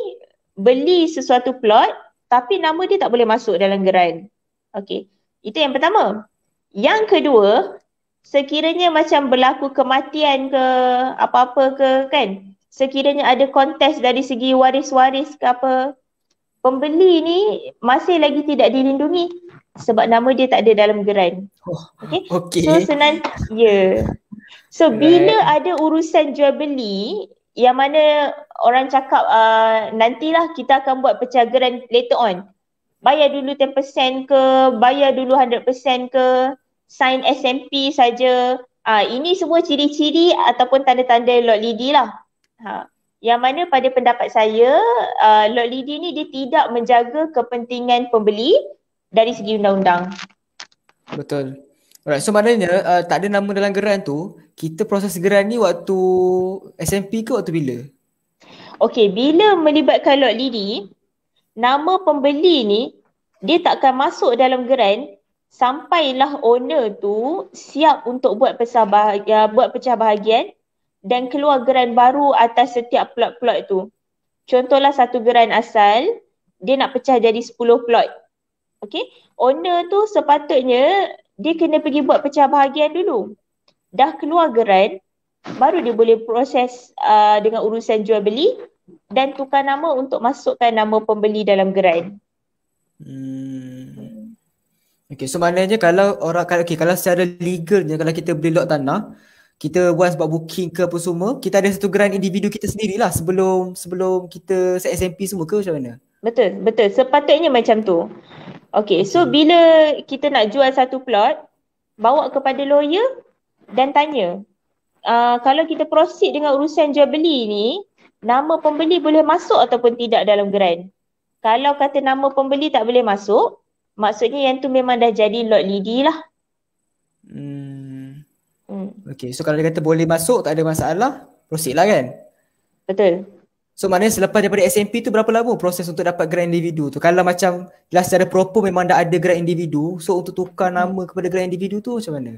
beli sesuatu plot tapi nama dia tak boleh masuk dalam geran. Okey. Itu yang pertama. Yang kedua, sekiranya macam berlaku kematian ke apa-apa ke kan, sekiranya ada kontes dari segi waris-waris ke apa, pembeli ni masih lagi tidak dilindungi sebab nama dia tak ada dalam geran. Okey. Okay. So senang So bila ada urusan jual beli yang mana orang cakap nantilah kita akan buat pecah geran later on. Bayar dulu 10% ke, bayar dulu 100% ke, sign SMP saja. Ini semua ciri-ciri ataupun tanda-tanda lot lidi lah. Yang mana pada pendapat saya, lot lidi ni dia tidak menjaga kepentingan pembeli dari segi undang-undang. Betul. Alright, so maknanya tak ada nama dalam geran tu, kita proses geran ni waktu SMP ke waktu bila? Okey, bila melibatkan lot lidi, nama pembeli ni dia takkan masuk dalam geran sampailah owner tu siap untuk buat pecah bahagian dan keluar geran baru atas setiap plot-plot tu. Contohlah satu geran asal, dia nak pecah jadi 10 plot. Okey, owner tu sepatutnya dia kena pergi buat pecah bahagian dulu. Dah keluar geran, baru dia boleh proses dengan urusan jual beli dan tukar nama untuk masukkan nama pembeli dalam geran. Okey, so maknanya kalau orang kalau secara legalnya, kalau kita beli lot tanah, kita buat sebab booking ke apa semua, kita ada satu geran individu kita sendirilah sebelum kita set SMP semua ke macam mana? Betul, betul. Sepatutnya macam tu. Okey, so bila kita nak jual satu plot, bawa kepada lawyer dan tanya, kalau kita proceed dengan urusan jual beli ni, nama pembeli boleh masuk ataupun tidak dalam geran. Kalau kata nama pembeli tak boleh masuk, maksudnya yang tu memang dah jadi lot lidi lah. Okey, so kalau dia kata boleh masuk, tak ada masalah, proceed lah kan? Betul. So maknanya selepas daripada SMP tu berapa lama proses untuk dapat geran individu tu? Kalau macam jelas secara proper memang dah ada geran individu, so untuk tukar nama kepada geran individu tu macam mana?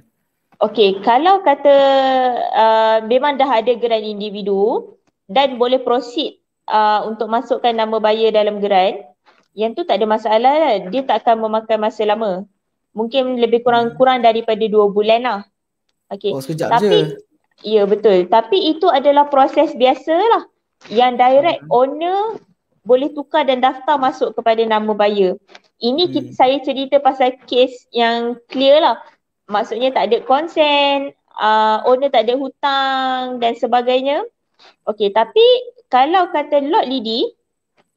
Okey, kalau kata memang dah ada geran individu dan boleh proceed untuk masukkan nama buyer dalam geran, yang tu tak ada masalah lah. Dia tak akan memakan masa lama. Mungkin lebih kurang daripada 2 bulan lah. Okay. Oh, sekejap je. Ya, betul. Tapi itu adalah proses biasa lah yang direct owner boleh tukar dan daftar masuk kepada nama buyer. Ini saya cerita pasal kes yang clear lah. Maksudnya tak ada consent, owner tak ada hutang dan sebagainya. Okay, tapi kalau kata lot lidi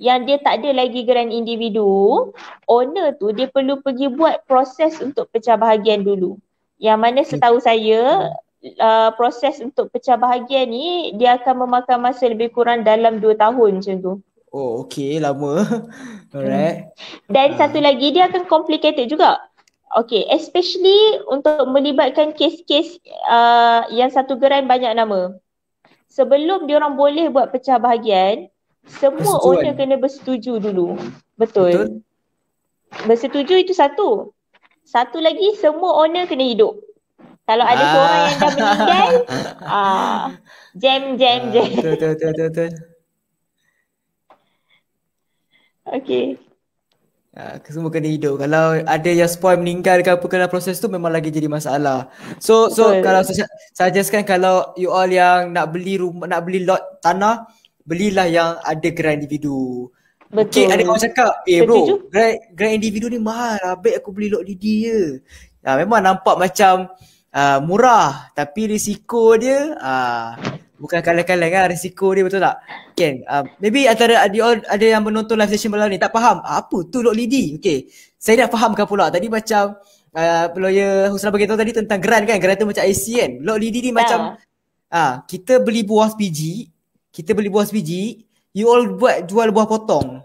yang dia tak ada lagi geran individu, owner tu dia perlu pergi buat proses untuk pecah bahagian dulu. Yang mana setahu saya, proses untuk pecah bahagian ni dia akan memakan masa lebih kurang dalam 2 tahun macam tu. Oh, okey, lama. Alright. Dan satu lagi dia akan complicated juga. Okey, especially untuk melibatkan kes-kes yang satu geran banyak nama. Sebelum diorang boleh buat pecah bahagian, semua owner kena bersetuju dulu. Betul. Bersetuju itu satu. Satu lagi, semua owner kena hidup. Kalau ada seorang yang dah meninggal, jam. Betul. Okey. Semua kena hidup. Kalau ada yang spoil meninggal ke apa kena proses tu memang lagi jadi masalah. So betul. Kalau saya suggestkan kalau you all yang nak beli rumah, nak beli lot tanah, belilah yang ada geran individu. Betul. Okay, ada orang cakap, bro, geran individu ni mahal, baik aku beli lot lidi je. Memang nampak macam murah, tapi risiko dia bukan kaleng-kaleng kan, risiko dia, betul tak? Kan, maybe antara ada yang menonton live session malam ni tak faham, apa tu lot lidi? Okay, saya nak fahamkan pula, tadi macam lawyer Husna beritahu tadi tentang geran kan, geran tu macam IC kan. Blok lidi ni macam kita beli buah sebiji, you all buat jual buah potong.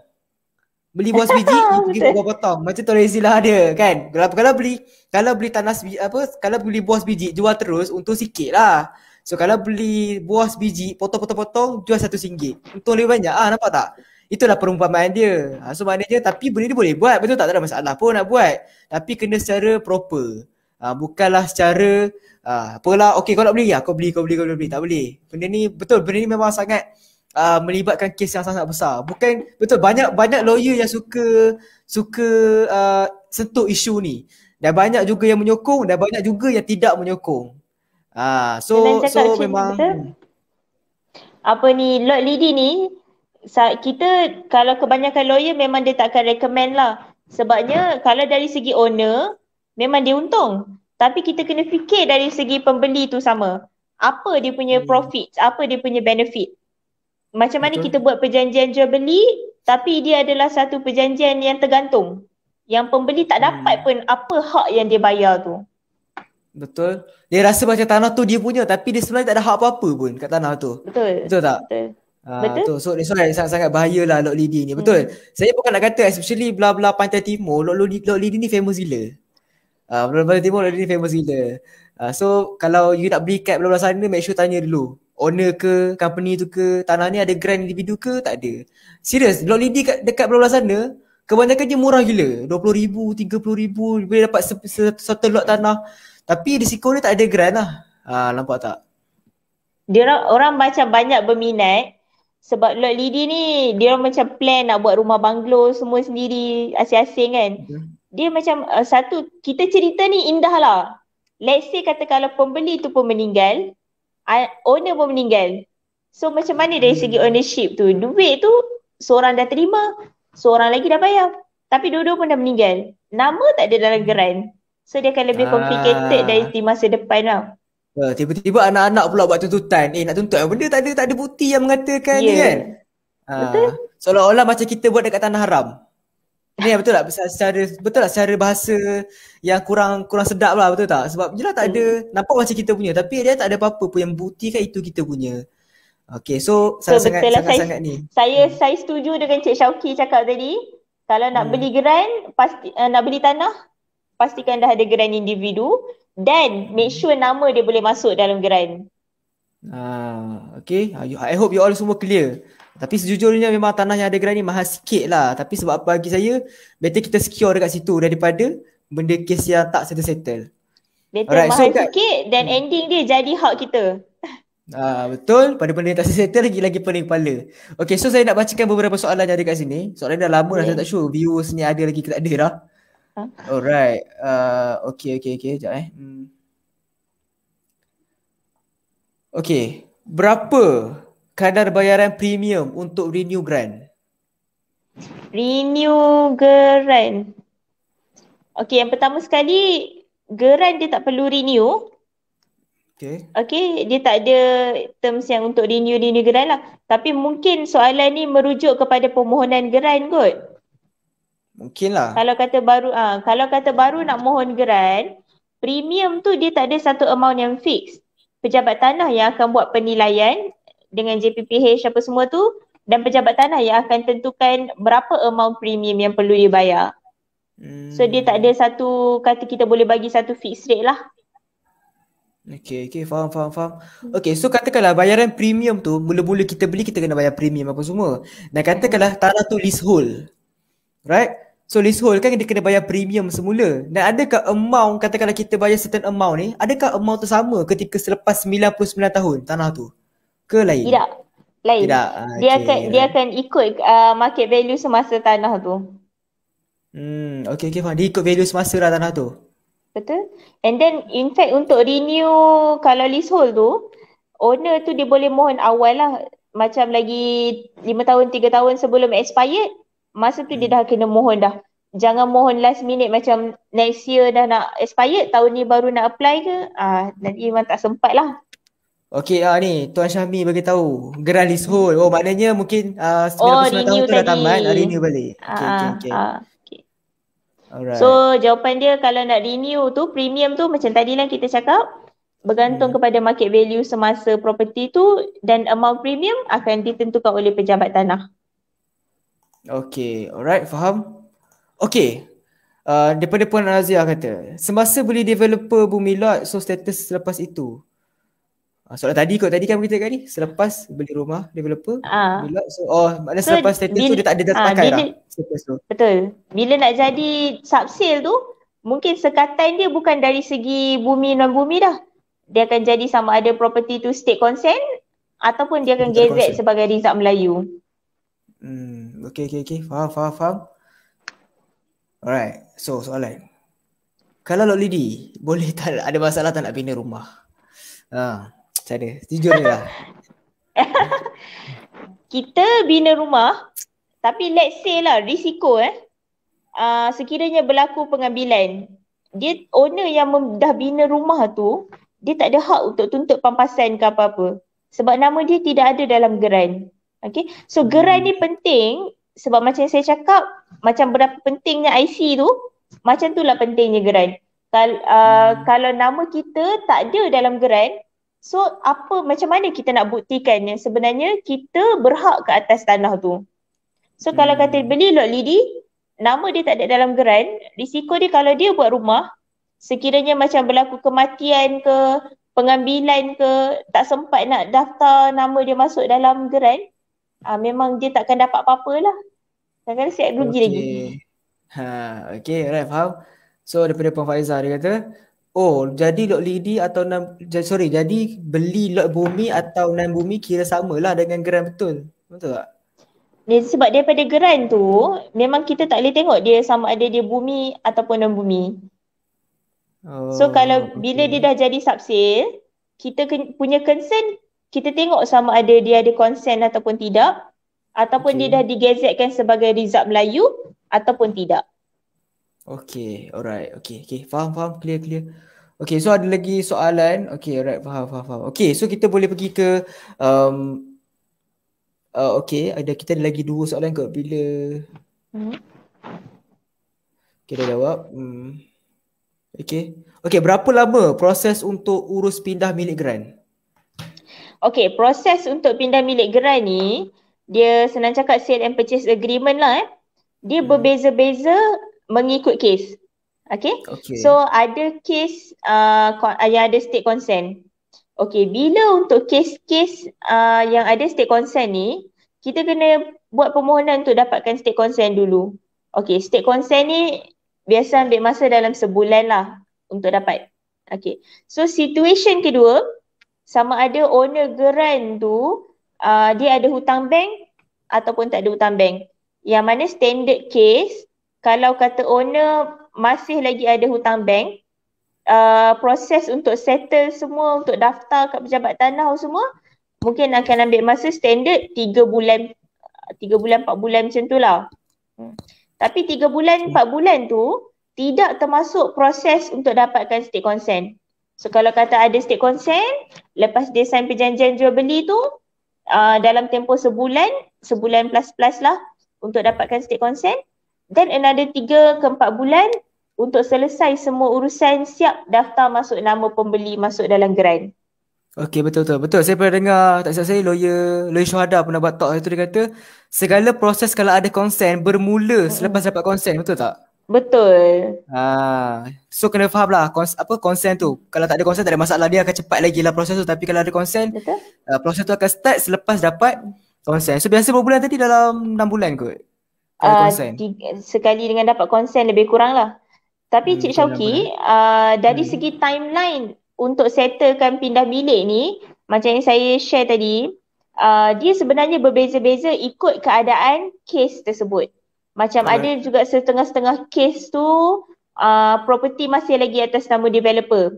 Beli buah sebiji, you pergi buah potong. Macam tu istilah dia kan. Kalau beli tanah sebiji, kalau beli buah sebiji jual terus untung sikit lah. So kalau beli buah sebiji potong-potong jual RM1, untung lebih banyak. Ah, nampak tak? Itulah perumpamaan dia. So maknanya tapi benda dia boleh buat, betul tak? Tak ada masalah pun nak buat. Tapi kena secara proper. Bukanlah secara apalah okey kau nak beli, kau beli. Tak boleh. Benda ni memang sangat melibatkan kes yang sangat besar. Bukan betul banyak lawyer yang suka sentuh isu ni. Dan banyak juga yang menyokong dan banyak juga yang tidak menyokong. So memang apa ni Lord Lady ni kita kalau kebanyakan lawyer memang dia tak akan recommend lah. Sebabnya kalau dari segi owner memang dia untung, tapi kita kena fikir dari segi pembeli tu sama. Apa dia punya profit, apa dia punya benefit. Macam mana kita buat perjanjian jual beli tapi dia adalah satu perjanjian yang tergantung. Yang pembeli tak dapat pun apa hak yang dia bayar tu. Betul. Dia rasa macam tanah tu dia punya tapi dia sebenarnya tak ada hak apa-apa pun kat tanah tu. Betul. Betul tak? Betul. Betul. So that's why sangat-sangat bahayalah Lok Lidi ni. Betul. Saya bukan nak kata especially bla-bla Pantai Timur, Lok Lidi ni famous gila. Bla-bla Timur Lok Lidi famous gila. So kalau you nak beli kat bla-bla sana make sure tanya dulu. Owner ke, company tu ke, tanah ni ada grant individu ke, tak ada. Serius, Lok Lidi dekat bla-bla sana kebanyakan dia murah gila. RM20,000, RM30,000 boleh dapat satu lot tanah. Tapi risiko dia tak ada grant lah. Nampak tak? Dia orang macam banyak berminat sebab Lord Lidi ni dia orang macam plan nak buat rumah banglo semua sendiri asing-asing kan. Dia macam satu kita cerita ni indah lah. Let's say kata kalau pembeli tu pun meninggal, owner pun meninggal. So macam mana dari segi ownership tu? Duit tu seorang dah terima, seorang lagi dah bayar. Tapi dua-dua pun dah meninggal. Nama tak ada dalam grant. So dia akan lebih complicated dari masa depan lah. Tiba-tiba anak-anak pula buat tuntutan. Nak tuntut benda tak ada bukti yang mengatakan ni kan. Betul. Seolah-olah macam kita buat dekat tanah haram. Ni betul tak? Secara bahasa yang kurang sedap lah, betul tak? Sebab jelah tak ada nampak macam kita punya tapi dia tak ada apa-apa pun yang buktikan itu kita punya. Okay, so sangat-sangat ni. Saya setuju dengan Cik Syauqi cakap tadi. Kalau nak beli geran, pasti nak beli tanah, pastikan dah ada geran individu dan make sure nama dia boleh masuk dalam geran. Okay, I hope you all semua clear. Tapi sejujurnya memang tanah yang ada geran ni mahal sikit lah. Tapi sebab bagi saya, better kita secure dekat situ daripada benda kes yang tak settle-settle. Better mahal sikit dan ending dia jadi hak kita. Betul, pada benda yang tak settle lagi pening kepala. Okay, so saya nak bacakan beberapa soalan yang ada kat sini. Soalan dah lama dah, saya tak sure viewers ni ada lagi ke tak ada dah. Alright, okay, sekejap Okay, berapa kadar bayaran premium untuk renew grant? Renew grant. Okay, yang pertama sekali grant dia tak perlu renew. Okay, dia tak ada terms yang untuk renew grant lah. Tapi mungkin soalan ni merujuk kepada permohonan grant kot. Mungkinlah. Kalau kata baru nak mohon geran, premium tu dia tak ada satu amount yang fix. Pejabat tanah yang akan buat penilaian dengan JPPH apa semua tu dan pejabat tanah yang akan tentukan berapa amount premium yang perlu dibayar. So dia tak ada satu kata kita boleh bagi satu fixed rate lah. Okay, faham. Okay, so katakanlah bayaran premium tu mula-mula kita beli kita kena bayar premium apa semua. Dan katakanlah tanah tu leasehold. Right? So leasehold kan dia kena bayar premium semula. Dan adakah amount, katakanlah kita bayar certain amount ni, adakah amount tu sama ketika selepas 99 tahun tanah tu? Ke lain? Tidak. Lain. Tidak. Dia akan ikut market value semasa tanah tu. Okay, faham. Dia ikut value semasa lah tanah tu. Betul. And then in fact untuk renew kalau leasehold tu, owner tu dia boleh mohon awal lah. Macam lagi 5 tahun, 3 tahun sebelum expired, masa tu dia dah kena mohon dah. Jangan mohon last minute macam next year dah nak expired, tahun ni baru nak apply ke. Nanti memang tak sempat lah. Okay, ni Tuan Syahmi beritahu geran leasehold. Oh, maknanya mungkin 99 tahun tu dah tamat, renew balik. Okay. Alright. So jawapan dia kalau nak renew tu, premium tu macam tadi lah kita cakap, bergantung kepada market value semasa property tu, dan amount premium akan ditentukan oleh pejabat tanah. Okay, alright, faham. Okay, daripada Puan Azia kata, semasa beli developer bumi lot, so status selepas itu. Soalan tadi kot, tadi kan kita kat ni, selepas beli rumah developer bumi lot, so maknanya so, selepas status bila, tu dia tak ada dah pakai dah status tu. Betul, bila nak jadi subsale tu, mungkin sekatan dia bukan dari segi bumi non bumi dah. Dia akan jadi sama ada property to state consent ataupun dia akan gazette sebagai rizab Melayu. Okay. Faham. Alright, so soalan. Kalau lot lady, boleh tak ada masalah tak nak bina rumah? Macam mana? Sejujurnya lah. Kita bina rumah, tapi let's say lah risiko sekiranya berlaku pengambilan. Dia owner yang dah bina rumah tu, dia tak ada hak untuk tuntut pampasan ke apa-apa sebab nama dia tidak ada dalam geran. Okay, so geran ni penting sebab macam saya cakap, macam berapa pentingnya IC tu, macam tu lah pentingnya geran. Kalau nama kita tak ada dalam geran, so apa, macam mana kita nak buktikan yang sebenarnya kita berhak ke atas tanah tu? So kalau kata beli lot lidi, nama dia tak ada dalam geran, risiko dia kalau dia buat rumah, sekiranya macam berlaku kematian ke, pengambilan ke, tak sempat nak daftar nama dia masuk dalam geran, memang dia takkan dapat apa-apa lah. Kadang-kadang siap rugi lagi. Okay, alright, faham. So daripada Puan Faizah dia kata, jadi lot lidi atau jadi beli lot bumi atau non bumi kira samalah dengan geran, betul tak? Sebab daripada geran tu memang kita tak boleh tengok dia sama ada dia bumi ataupun non bumi. So kalau bila dia dah jadi subsale, kita punya concern, kita tengok sama ada dia ada consent ataupun tidak, ataupun dia dah digazetkan sebagai rizab Melayu ataupun tidak. Okay, alright, okay, faham, clear. Okay, so ada lagi soalan. Okay, alright, faham. Okay, so kita boleh pergi ke kita ada lagi dua soalan kot bila kita jawab. Okay, berapa lama proses untuk urus pindah milik geran? Okay, proses untuk pindah milik geran ni, dia senang cakap sale and purchase agreement lah Dia berbeza-beza mengikut kes. Okay. So ada kes yang ada state consent. Okay, bila untuk kes-kes yang ada state consent ni, kita kena buat permohonan untuk dapatkan state consent dulu. Okay, state consent ni biasa ambil masa dalam sebulan lah untuk dapat. Okay, so situation kedua, sama ada owner geran tu dia ada hutang bank ataupun tak ada hutang bank. Yang mana standard case, kalau kata owner masih lagi ada hutang bank, proses untuk settle semua, untuk daftar kat pejabat tanah semua, mungkin akan ambil masa standard 3 bulan 4 bulan macam tu lah. Tapi 3 bulan, 4 bulan tu tidak termasuk proses untuk dapatkan state consent. So kalau kata ada state consent, lepas dia sign perjanjian jual beli tu, dalam tempoh sebulan plus lah untuk dapatkan state consent. Then another 3 ke 4 bulan untuk selesai semua urusan, siap daftar masuk nama pembeli masuk dalam geran. Okay, betul. Saya pernah dengar, tak silap saya, lawyer Syuhada pernah buat talk itu, dia kata segala proses kalau ada konsen bermula selepas dapat konsen, betul tak? Betul. So kena faham lah konsen tu. Kalau tak ada konsen tak ada masalah, dia akan cepat lagi lah proses tu. Tapi kalau ada konsen, proses tu akan start selepas dapat konsen. So biasa berbulan tadi dalam 6 bulan kot. Sekali dengan dapat konsen lebih kurang lah. Tapi Cik Syauqi, dari segi timeline untuk settlekan pindah bilik ni, macam yang saya share tadi, dia sebenarnya berbeza-beza ikut keadaan kes tersebut. Macam ada juga setengah-setengah kes tu property masih lagi atas nama developer.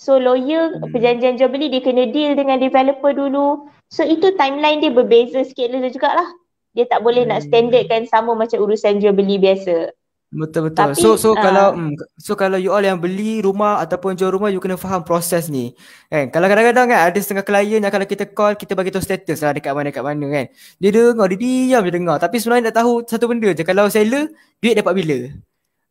So lawyer perjanjian jual beli dia kena deal dengan developer dulu. So itu timeline dia berbeza sikit lah jugalah. Dia tak boleh nak standardkan sama macam urusan jual beli biasa. Betul. Tapi, so kalau you all yang beli rumah ataupun jual rumah, you kena faham proses ni. Kalau kadang-kadang kan ada setengah klien yang kalau kita call, kita bagi tahu status lah dekat mana kan. Dia dengar, dia diam je dengar. Tapi sebenarnya nak tahu satu benda je, kalau seller duit dapat bila.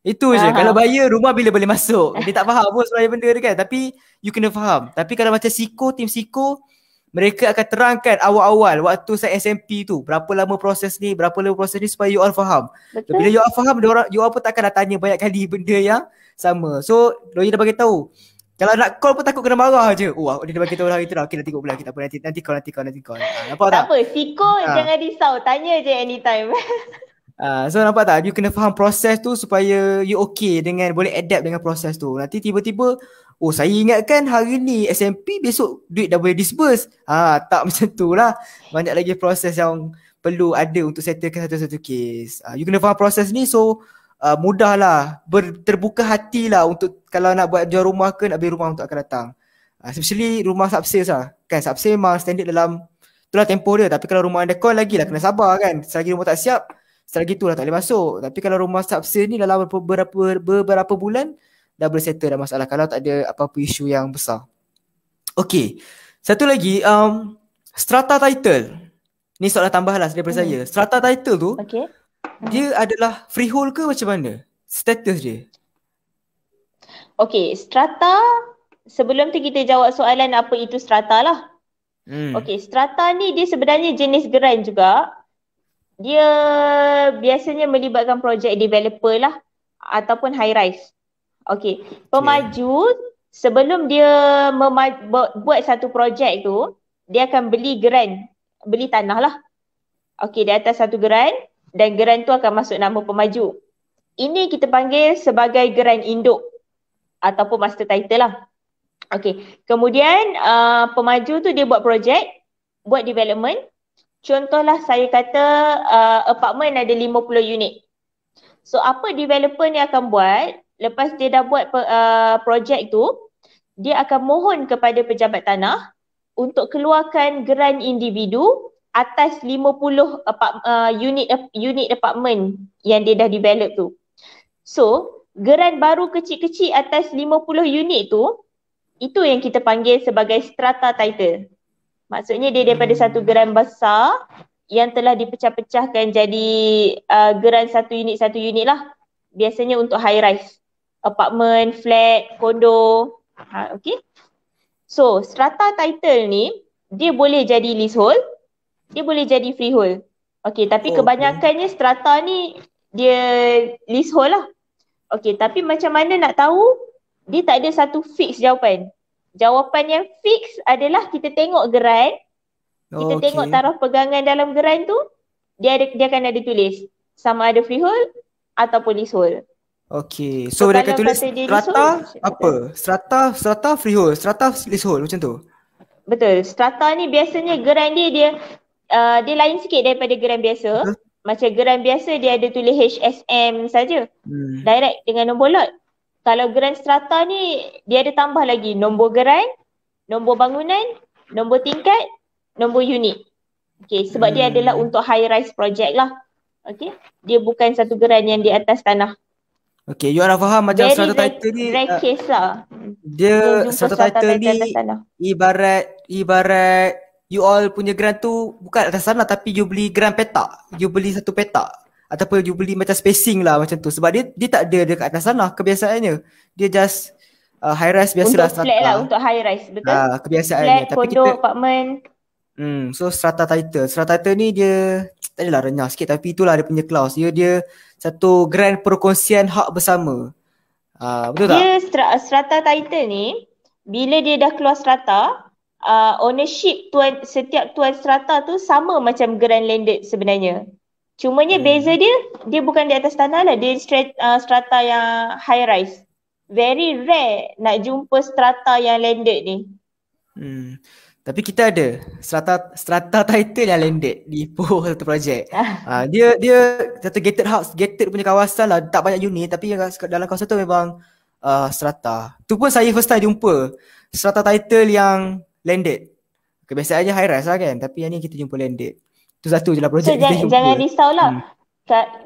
Itu je. Kalau buyer rumah bila boleh masuk. Dia tak faham pun sebenarnya benda dia kan. Tapi you kena faham. Tapi kalau macam Siko, tim Siko, mereka akan terangkan awal-awal waktu saya SMP tu. Berapa lama proses ni, berapa lama proses ni supaya you all faham. Betul. Bila you all faham, you all pun takkan nak tanya banyak kali benda yang sama. So, lawyer dah bagi tahu. Kalau nak call pun takut kena marah je. Oh, dia dah bagi tahu hari tu dah. Okay, nanti kau pula. Kita apa nanti call. Nampak tak? Tak apa, Siko jangan risau. Tanya je anytime. So nampak tak, you kena faham proses tu supaya you okay dengan, boleh adapt dengan proses tu. Nanti tiba-tiba, oh saya ingatkan hari ni SMP, besok duit dah boleh disperse. Tak macam tu lah. Banyak lagi proses yang perlu ada untuk settlekan satu-satu kes. You kena faham proses ni, so mudah lah, terbuka hati lah untuk kalau nak buat jual rumah ke, nak beli rumah untuk akan datang. Especially rumah subsales lah. Kan subsales memang standard dalam, itulah tempoh dia. Tapi kalau rumah anda call lagi lah, kena sabar kan. Selagi rumah tak siap, selagi tu lah tak boleh masuk. Tapi kalau rumah subsidi ni dalam beberapa bulan dah boleh settle dah masalah, kalau tak ada apa-apa isu yang besar. Okay. Satu lagi, strata title. Ni soalan tambah lah daripada saya. Strata title tu, okay, dia adalah freehold ke macam mana? Status dia? Okay, strata, sebelum tu kita jawab soalan apa itu strata lah. Okay, strata ni dia sebenarnya jenis geran juga. Dia biasanya melibatkan projek developer lah ataupun high rise. Okey, pemaju sebelum dia buat satu projek tu, dia akan beli geran, beli tanah lah. Okey, di atas satu geran dan geran tu akan masuk nama pemaju. Ini kita panggil sebagai geran induk ataupun master title lah. Okey, kemudian pemaju tu dia buat projek, buat development. Contohlah saya kata apartment ada 50 unit. So apa developer ni akan buat, lepas dia dah buat projek tu, dia akan mohon kepada pejabat tanah untuk keluarkan geran individu atas 50 unit apartment yang dia dah develop tu. So geran baru kecil-kecil atas 50 unit tu, itu yang kita panggil sebagai strata title. Maksudnya dia daripada satu geran besar yang telah dipecah-pecahkan jadi geran satu unit lah. Biasanya untuk high rise, apartment, flat, kondo. Okay. So strata title ni dia boleh jadi leasehold, dia boleh jadi freehold. Okay, tapi kebanyakannya strata ni dia leasehold lah. Okay, tapi macam mana nak tahu? Dia tak ada satu fix jawapan. Jawapan yang fix adalah kita tengok geran, kita tengok taraf pegangan dalam geran tu, dia akan ada tulis sama ada freehold ataupun leasehold. Okey, so dia akan tulis strata apa? Strata freehold, strata leasehold macam tu? Betul, strata ni biasanya geran dia lain sikit daripada geran biasa. Macam geran biasa dia ada tulis HSM saja, direct dengan nombor lot. Kalau geran strata ni dia ada tambah lagi nombor geran, nombor bangunan, nombor tingkat, nombor unit. Okay, sebab dia adalah untuk high rise project lah. Okay, dia bukan satu geran yang di atas tanah. Okay, you dah faham macam strata title ni. Very case lah. Dia strata title ni ibarat you all punya geran tu bukan atas tanah, tapi you beli geran petak. You beli satu petak. Ataupun you beli macam spacing lah macam tu. Sebab dia tak ada dekat atas tanah kebiasaannya. Dia just high rise biasalah. Untuk flat lah, untuk high rise, betul? Kebiasaannya. Flat, kondo, apartment. So strata title. Strata title ni dia tak adalah renyah sikit, tapi itulah dia punya clause. Dia satu grand perkongsian hak bersama. Betul tak? Dia strata title ni, bila dia dah keluar strata, ownership setiap tuan strata tu sama macam grand landed sebenarnya. Cumanya beza dia bukan di atas tanah lah, dia strata yang high rise. Very rare nak jumpa strata yang landed ni. Tapi kita ada strata title yang landed di Ipoh satu projek. Dia satu gated house, gated punya kawasan lah, tak banyak unit tapi dalam kawasan tu memang strata. Tu pun saya first time jumpa strata title yang landed. Kebiasaannya high rise lah kan, tapi yang ni kita jumpa landed. Itu satu je lah projek. So, jangan risau lah.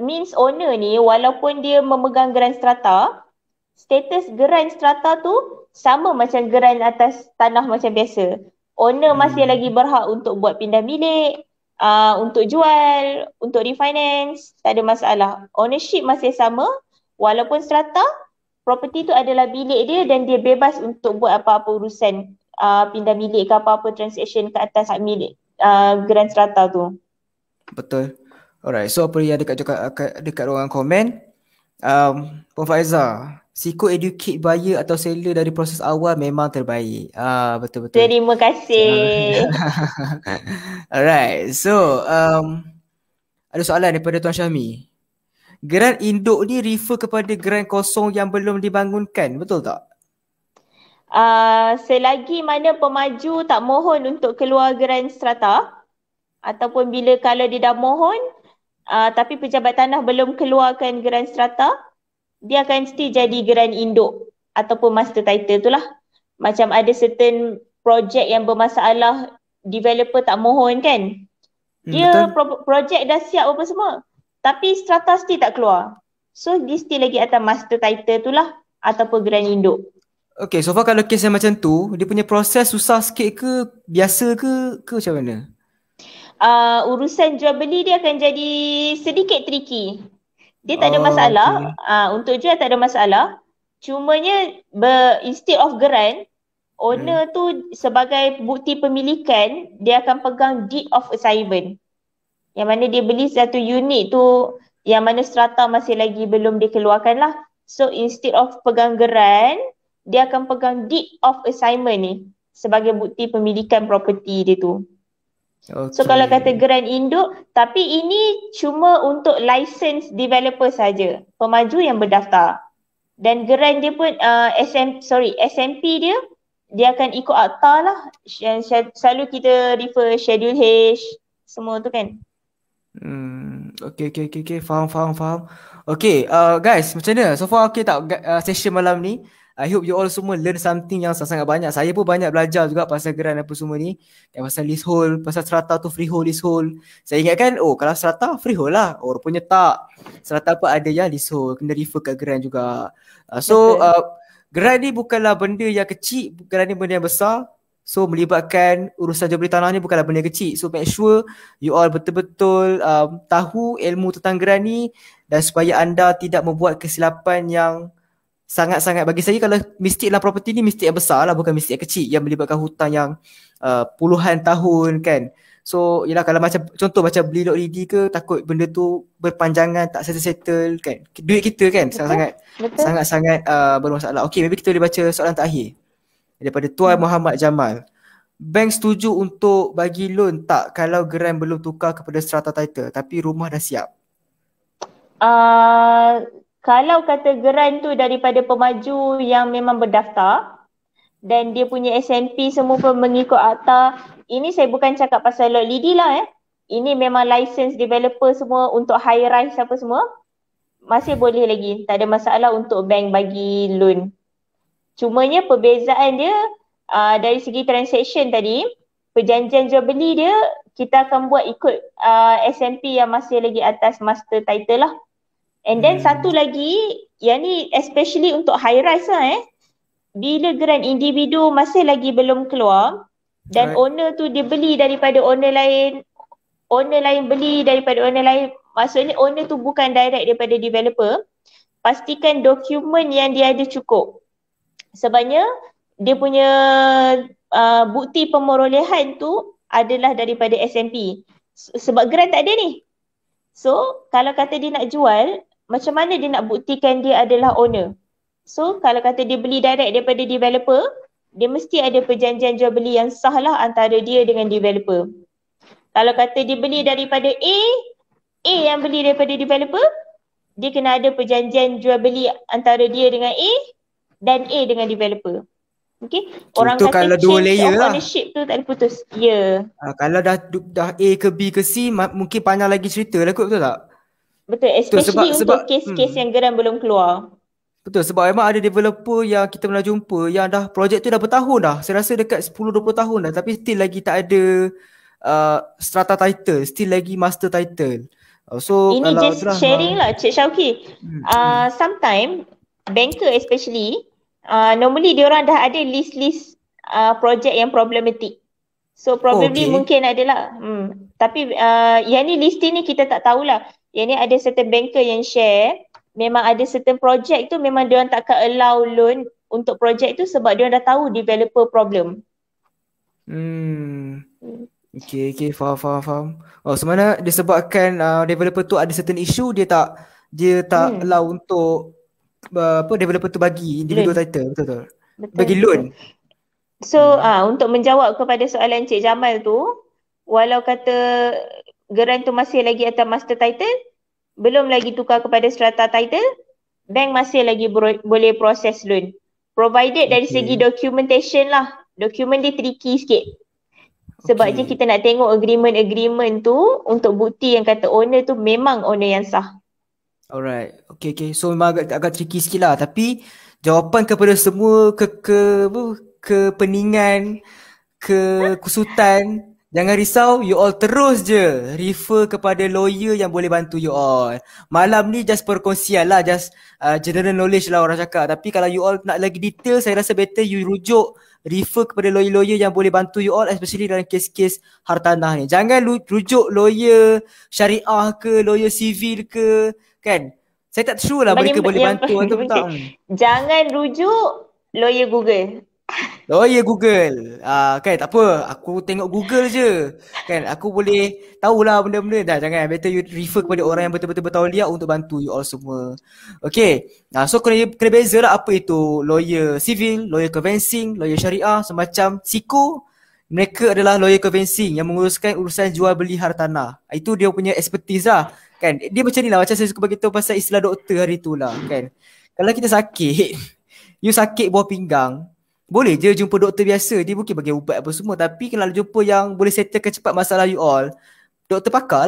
Means owner ni walaupun dia memegang geran strata, status geran strata tu sama macam geran atas tanah macam biasa. Owner masih lagi berhak untuk buat pindah milik, untuk jual, untuk refinance, tak ada masalah. Ownership masih sama, Walaupun strata, property tu adalah bilik dia dan dia bebas untuk buat apa-apa urusan, pindah bilik ke apa-apa transaction ke atas hak milik geran strata tu. Betul. Alright, so apa yang dekat ruangan komen, Puan Faizah, Siko educate buyer atau seller dari proses awal memang terbaik. Betul-betul. Terima kasih. Alright, so ada soalan daripada Tuan Syahmi. Geran induk ni refer kepada geran kosong yang belum dibangunkan, betul tak? Selagi mana pemaju tak mohon untuk keluar geran strata ataupun bila kalau dia dah mohon, tapi pejabat tanah belum keluarkan geran strata, dia akan still jadi geran induk ataupun master title tu lah. Macam ada certain projek yang bermasalah, developer tak mohon kan, dia projek dah siap apa semua, tapi strata still tak keluar, so dia still lagi atas master title tu lah ataupun geran induk. Okay, so far kalau kes yang macam tu, dia punya proses susah sikit ke, biasa ke macam mana? Urusan jual beli dia akan jadi sedikit tricky. Dia tak ada masalah, untuk jual tak ada masalah. Cumanya instead of geran, owner tu sebagai bukti pemilikan, dia akan pegang deed of assignment. Yang mana dia beli satu unit tu yang mana strata masih lagi belum dikeluarkan lah. So instead of pegang geran, dia akan pegang deed of assignment ni sebagai bukti pemilikan property dia tu. Okay. So kalau kata geran induk, tapi ini cuma untuk license developer saja, pemaju yang berdaftar. Dan geran dia pun SMP dia akan ikut akta lah. Selalu kita refer schedule H semua tu kan. Okay. Faham. Okay, guys, macam mana? So far okay tak session malam ni? I hope you all semua learn something yang sangat-sangat banyak. Saya pun banyak belajar juga pasal geran apa semua ni, pasal leasehold, pasal strata tu freehold, leasehold. Saya ingatkan, oh kalau strata freehold lah, oh rupanya tak, strata apa ada yang leasehold, kena refer kat geran juga. Geran ni bukanlah benda yang kecil, geran ni benda yang besar. So melibatkan urusan jual beli tanah ni bukanlah benda kecil. So make sure you all betul-betul tahu ilmu tentang geran ni, dan supaya anda tidak membuat kesilapan yang sangat-sangat, bagi saya kalau mistake dalam property ni, mistake yang besar lah, bukan mistake yang kecil yang melibatkan hutang yang puluhan tahun kan. So yelah, kalau macam contoh macam beli lot ready ke, takut benda tu berpanjangan tak settle kan, duit kita kan sangat-sangat bermasalah. Okay, maybe kita boleh baca soalan terakhir daripada Tuan Muhammad Jamal. Bank setuju untuk bagi loan tak kalau geran belum tukar kepada strata title tapi rumah dah siap? Kalau kata geran tu daripada pemaju yang memang berdaftar dan dia punya SMP semua pun mengikut akta, ini saya bukan cakap pasal lot lidi lah ini memang license developer semua untuk high rise apa semua, masih boleh lagi, tak ada masalah untuk bank bagi loan. Cumanya perbezaan dia dari segi transaction tadi, perjanjian jual beli dia kita akan buat ikut SMP yang masih lagi atas master title lah. And then satu lagi, yang ni especially untuk high rise lah bila geran individu masih lagi belum keluar dan owner tu dia beli daripada owner lain beli daripada owner lain, maksudnya owner tu bukan direct daripada developer, pastikan dokumen yang dia ada cukup. Sebabnya dia punya bukti pemerolehan tu adalah daripada SMP, sebab geran tak ada ni. So kalau kata dia nak jual, macam mana dia nak buktikan dia adalah owner? So kalau kata dia beli direct daripada developer, dia mesti ada perjanjian jual beli yang sah lah antara dia dengan developer. Kalau kata dia beli daripada A yang beli daripada developer, dia kena ada perjanjian jual beli antara dia dengan A dan A dengan developer. Okay, orang kata change of ownership tu tak ada putus. Ya. Kalau dah A ke B ke C, mungkin panjang lagi cerita lah kot, betul tak? Betul, especially sebab untuk kes-kes yang geran belum keluar. Betul, sebab memang ada developer yang kita pernah jumpa yang dah projek tu dah bertahun dah, saya rasa dekat 10-20 tahun dah, tapi still lagi tak ada strata title, still lagi master title. So ini just sharing lah Cik Syauqi. Sometimes banker especially normally diorang dah ada list-list projek yang problematik. So probably mungkin adalah tapi yang ni listing ni kita tak tahulah. Yang ni ada certain banker yang share memang ada certain projek tu memang diorang takkan allow loan untuk projek tu sebab diorang dah tahu developer problem. Okay, faham. Oh, sebenarnya disebabkan developer tu ada certain issue, dia tak allow untuk developer tu bagi individual title, betul. Bagi loan. So untuk menjawab kepada soalan Encik Jamal tu, walau kata geran tu masih lagi atas master title, belum lagi tukar kepada strata title, bank masih lagi boleh proses loan. Provided dari segi documentation lah. Dokumen dia tricky sikit. Sebab je kita nak tengok agreement-agreement tu untuk bukti yang kata owner tu memang owner yang sah. Alright. Okay. So memang agak tricky sikit lah. Tapi jawapan kepada semua kepeningan, kekusutan, jangan risau, you all terus je refer kepada lawyer yang boleh bantu you all. Malam ni just perkongsian lah, just general knowledge lah orang cakap. Tapi kalau you all nak lagi detail, saya rasa better you rujuk, refer kepada lawyer-lawyer yang boleh bantu you all, especially dalam kes-kes hartanah ni. Jangan rujuk lawyer syariah ke, lawyer civil ke, kan? Saya tak sure lah mereka boleh bantu atau tak. Jangan rujuk lawyer Google. Lawyer Google, kan tak apa, aku tengok Google je, kan aku boleh tahulah benda-benda. Dah jangan, better you refer kepada orang yang betul-betul bertauliah untuk bantu you all semua. Okay, so kena beza lah apa itu lawyer civil, lawyer conveyancing, lawyer syariah. Semacam SIKO, mereka adalah lawyer conveyancing yang menguruskan urusan jual beli hartanah. Itu dia punya expertise lah, kan. Dia macam ni lah, macam saya suka beritahu pasal istilah doktor hari tu lah, kan. Kalau kita sakit, you sakit buah pinggang, boleh je jumpa doktor biasa, dia mungkin bagi ubat apa semua. Tapi kalau jumpa yang boleh settlekan cepat masalah you all, doktor pakar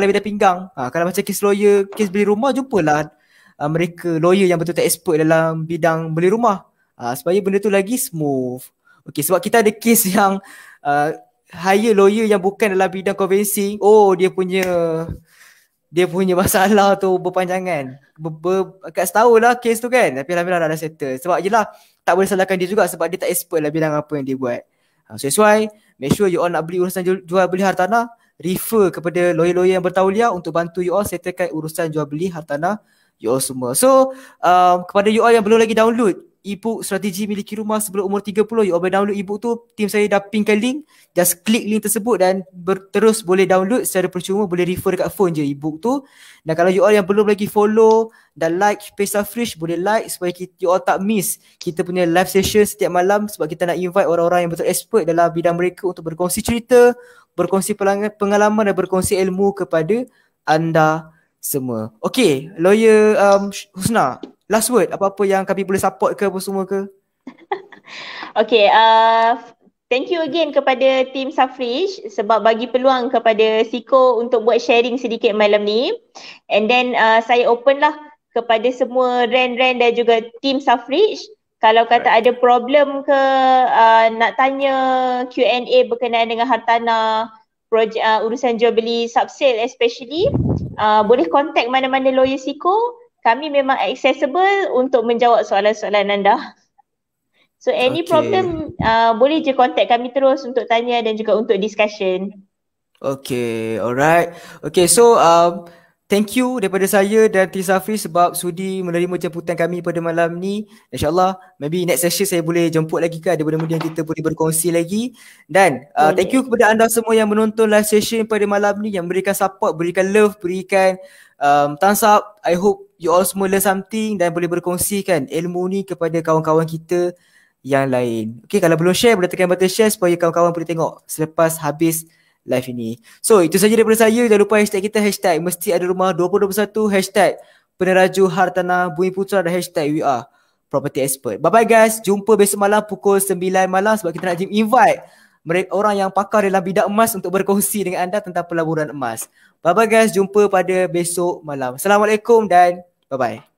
lebih dah pinggang. Kalau macam kes lawyer, kes beli rumah, jumpalah mereka lawyer yang betul-betul expert dalam bidang beli rumah, supaya benda tu lagi smooth. Okay, sebab kita ada kes yang hire lawyer yang bukan dalam bidang conveyancing. Oh, dia punya masalah tu berpanjangan, kat setahun lah kes tu kan. Tapi alhamdulillah dah settle. Sebab je lah, tak boleh salahkan dia juga sebab dia tak expert lah bidang apa yang dia buat. So that's why, make sure you all nak beli urusan jual beli hartanah, refer kepada lawyer-lawyer yang bertauliah untuk bantu you all settlekan urusan jual beli hartanah you all semua. So kepada you all yang belum lagi download ebook strategi miliki rumah sebelum umur 30, you all boleh download ebook tu. Team saya dah pingkan link, just klik link tersebut dan terus boleh download secara percuma, boleh refer dekat phone je ebook tu. Dan kalau you all yang belum lagi follow dan like page Safrish, boleh like supaya you all tak miss kita punya live session setiap malam. Sebab kita nak invite orang-orang yang betul expert dalam bidang mereka untuk berkongsi cerita, berkongsi pengalaman dan berkongsi ilmu kepada anda semua. Okay, lawyer Husna, last word, apa-apa yang kami boleh support ke apa semua ke? Okay, thank you again kepada tim Safrish sebab bagi peluang kepada Siko untuk buat sharing sedikit malam ni. And then saya open lah kepada semua Ren dan juga tim Safrish. Kalau kata ada problem ke, nak tanya Q&A berkenaan dengan hartanah, urusan jual beli subsale especially, boleh contact mana-mana lawyer Siko. Kami memang accessible untuk menjawab soalan-soalan anda. So any problem, boleh je contact kami terus untuk tanya dan juga untuk discussion. Okay, alright. Okay, so thank you daripada saya dan T. Safri sebab sudi menerima jemputan kami pada malam ni. InsyaAllah, maybe next session saya boleh jemput lagi ke, ada benda-benda yang kita boleh berkongsi lagi. Dan thank you kepada anda semua yang menonton live session pada malam ni, yang berikan support, berikan love, berikan thumbs up. I hope you all semua learn something dan boleh berkongsikan ilmu ni kepada kawan-kawan kita yang lain. Okay, kalau belum share, boleh tekan button share supaya kawan-kawan boleh tengok selepas habis live ini. So, itu saja daripada saya. Jangan lupa hashtag kita, hashtag mesti ada rumah 2021, hashtag peneraju hartanah bumi putera dan hashtag we are property expert. Bye-bye guys. Jumpa besok malam pukul 9 malam sebab kita nak invite orang yang pakar dalam bidang emas untuk berkongsi dengan anda tentang pelaburan emas. Bye-bye guys. Jumpa pada besok malam. Assalamualaikum dan bye-bye.